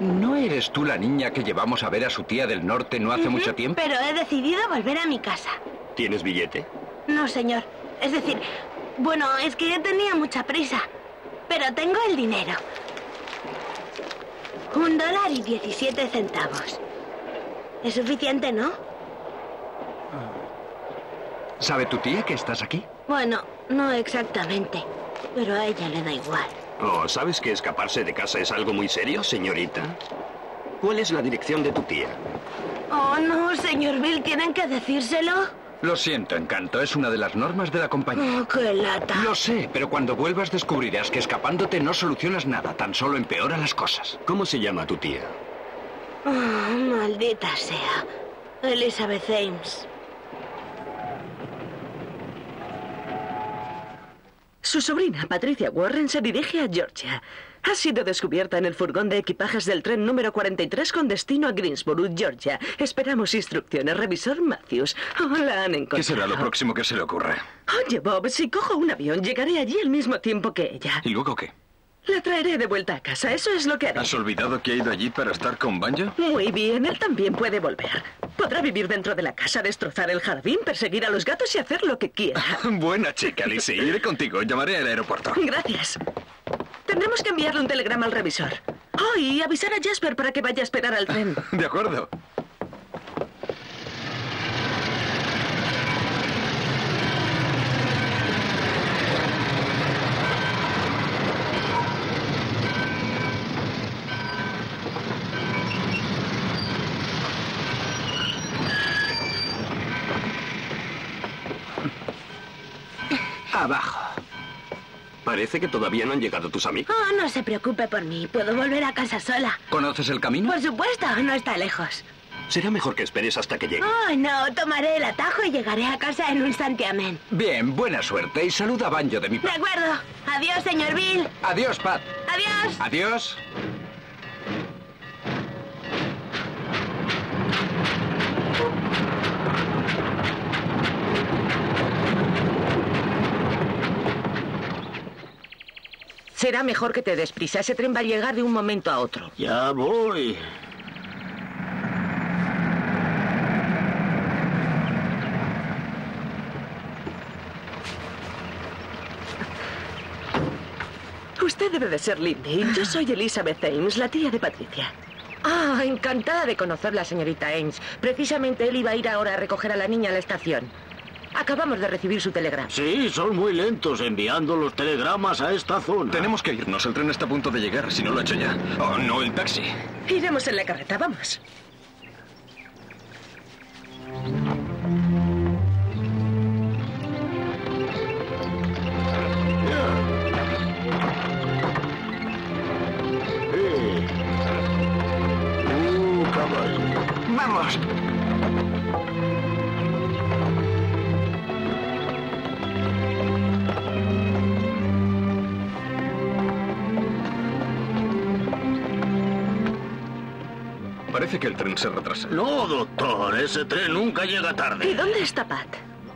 ¿no eres tú la niña que llevamos a ver a su tía del norte no hace uh-huh, mucho tiempo? Pero he decidido volver a mi casa. ¿Tienes billete? No, señor. Es decir, bueno, es que yo tenía mucha prisa. Pero tengo el dinero. Un dólar y diecisiete centavos. Es suficiente, ¿no? ¿Sabe tu tía que estás aquí? Bueno, no exactamente, pero a ella le da igual. Oh, ¿sabes que escaparse de casa es algo muy serio, señorita? ¿Cuál es la dirección de tu tía? Oh, no, señor Bill, ¿tienen que decírselo? Lo siento, encanto, es una de las normas de la compañía. Oh, qué lata. Lo sé, pero cuando vuelvas descubrirás que escapándote no solucionas nada, tan solo empeora las cosas. ¿Cómo se llama tu tía? Oh, maldita sea. Elizabeth Ames. Su sobrina, Patricia Warren, se dirige a Georgia. Ha sido descubierta en el furgón de equipajes del tren número cuarenta y tres con destino a Greensboro, Georgia. Esperamos instrucciones. Revisor Matthews. Oh, la han encontrado. ¿Qué será lo próximo que se le ocurra? Oye, Bob, si cojo un avión, llegaré allí al mismo tiempo que ella. ¿Y luego qué? La traeré de vuelta a casa, eso es lo que haré. ¿Has olvidado que ha ido allí para estar con Banjo? Muy bien, él también puede volver. Podrá vivir dentro de la casa, destrozar el jardín, perseguir a los gatos y hacer lo que quiera. Buena chica, Lizzie. Iré contigo, llamaré al aeropuerto. Gracias. Tendremos que enviarle un telegrama al revisor. Oh, y avisar a Jasper para que vaya a esperar al tren. De acuerdo. Abajo. Parece que todavía no han llegado tus amigos. Oh, no se preocupe por mí. Puedo volver a casa sola. ¿Conoces el camino? Por supuesto, no está lejos. Será mejor que esperes hasta que llegue. Oh, no. Tomaré el atajo y llegaré a casa en un santiamén. Bien, buena suerte y saluda a Banjo de mi parte. De acuerdo. Adiós, señor Bill. Adiós, Pat. Adiós. Adiós. Será mejor que te des prisa. Ese tren va a llegar de un momento a otro. Ya voy. Usted debe de ser Lindy. Yo soy Elizabeth Ames, la tía de Patricia. Ah, encantada de conocerla, señorita Ames. Precisamente él iba a ir ahora a recoger a la niña a la estación. Acabamos de recibir su telegrama. Sí, son muy lentos enviando los telegramas a esta zona. Tenemos que irnos, el tren está a punto de llegar, si no lo ha hecho ya. Oh, no, el taxi. Iremos en la carreta, vamos. Vamos. Parece que el tren se retrasa. No, doctor, ese tren nunca llega tarde. ¿Y dónde está Pat?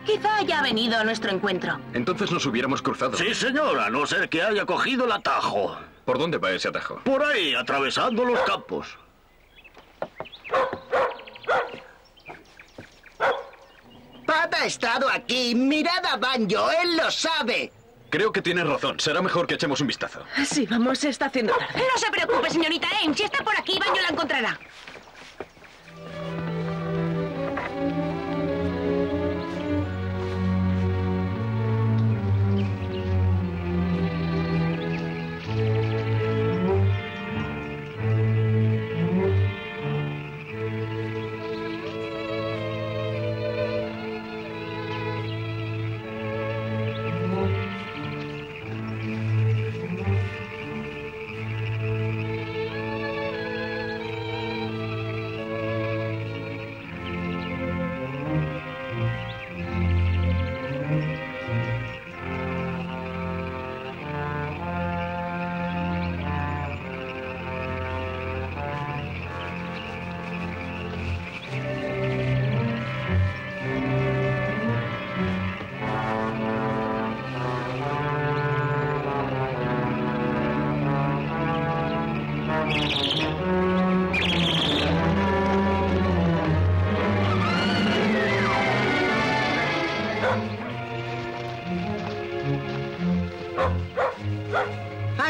Quizá haya venido a nuestro encuentro. Entonces nos hubiéramos cruzado. Sí, señora, a no ser que haya cogido el atajo. ¿Por dónde va ese atajo? Por ahí, atravesando los campos. Pat ha estado aquí. Mirad a Banjo, él lo sabe. Creo que tienes razón. Será mejor que echemos un vistazo. Sí, vamos, se está haciendo tarde. No se preocupe, señorita Ames. Si está por aquí, Banjo la encontrará.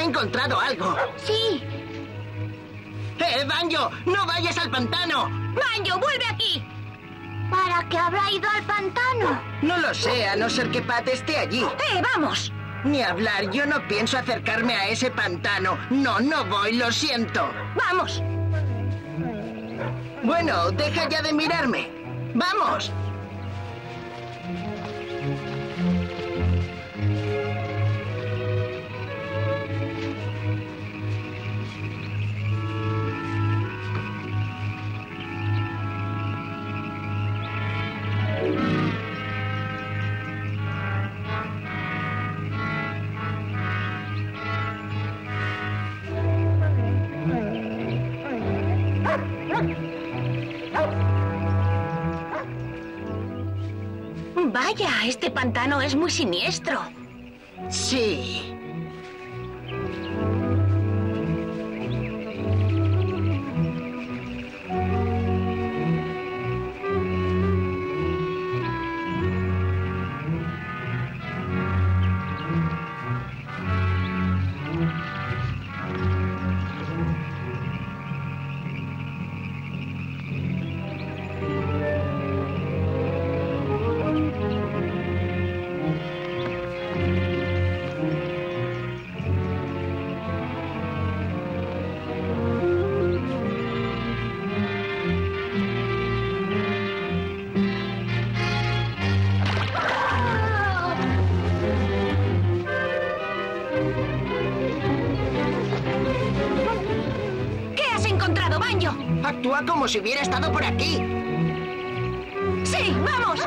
Encontrado algo. Sí. ¡Eh, Banjo! ¡No vayas al pantano! ¡Banjo, vuelve aquí! ¿Para qué habrá ido al pantano? No lo sé, a no ser que Pat esté allí. ¡Eh, vamos! Ni hablar, yo no pienso acercarme a ese pantano. No, no voy, lo siento. ¡Vamos! Bueno, deja ya de mirarme. ¡Vamos! Vaya, este pantano es muy siniestro. Sí. Actúa como si hubiera estado por aquí. ¡Sí, vamos!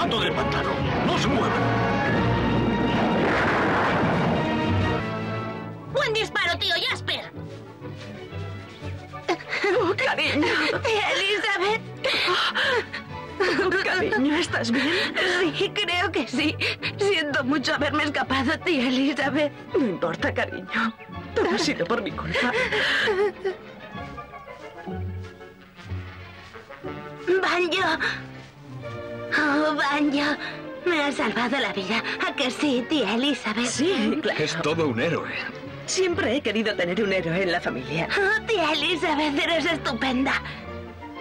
bajando del pantano. ¡No se muevan! ¡Buen disparo, tío Jasper! Oh, cariño. Elizabeth. Oh, cariño, ¿estás bien? Sí, creo que sí. Siento mucho haberme escapado, tía Elizabeth. No importa, cariño. Todo ha sido por mi culpa. Banjo. Oh, Banjo. Me has salvado la vida. ¿A que sí, tía Elizabeth? Sí, claro. Es todo un héroe. Siempre he querido tener un héroe en la familia. Oh, tía Elizabeth, eres estupenda.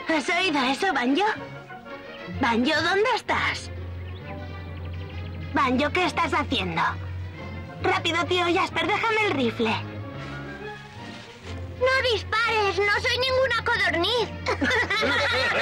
¿Has oído eso, Banjo? Banjo, ¿dónde estás? Banjo, ¿qué estás haciendo? Rápido, tío Jasper, déjame el rifle. No dispares, no soy ninguna codorniz.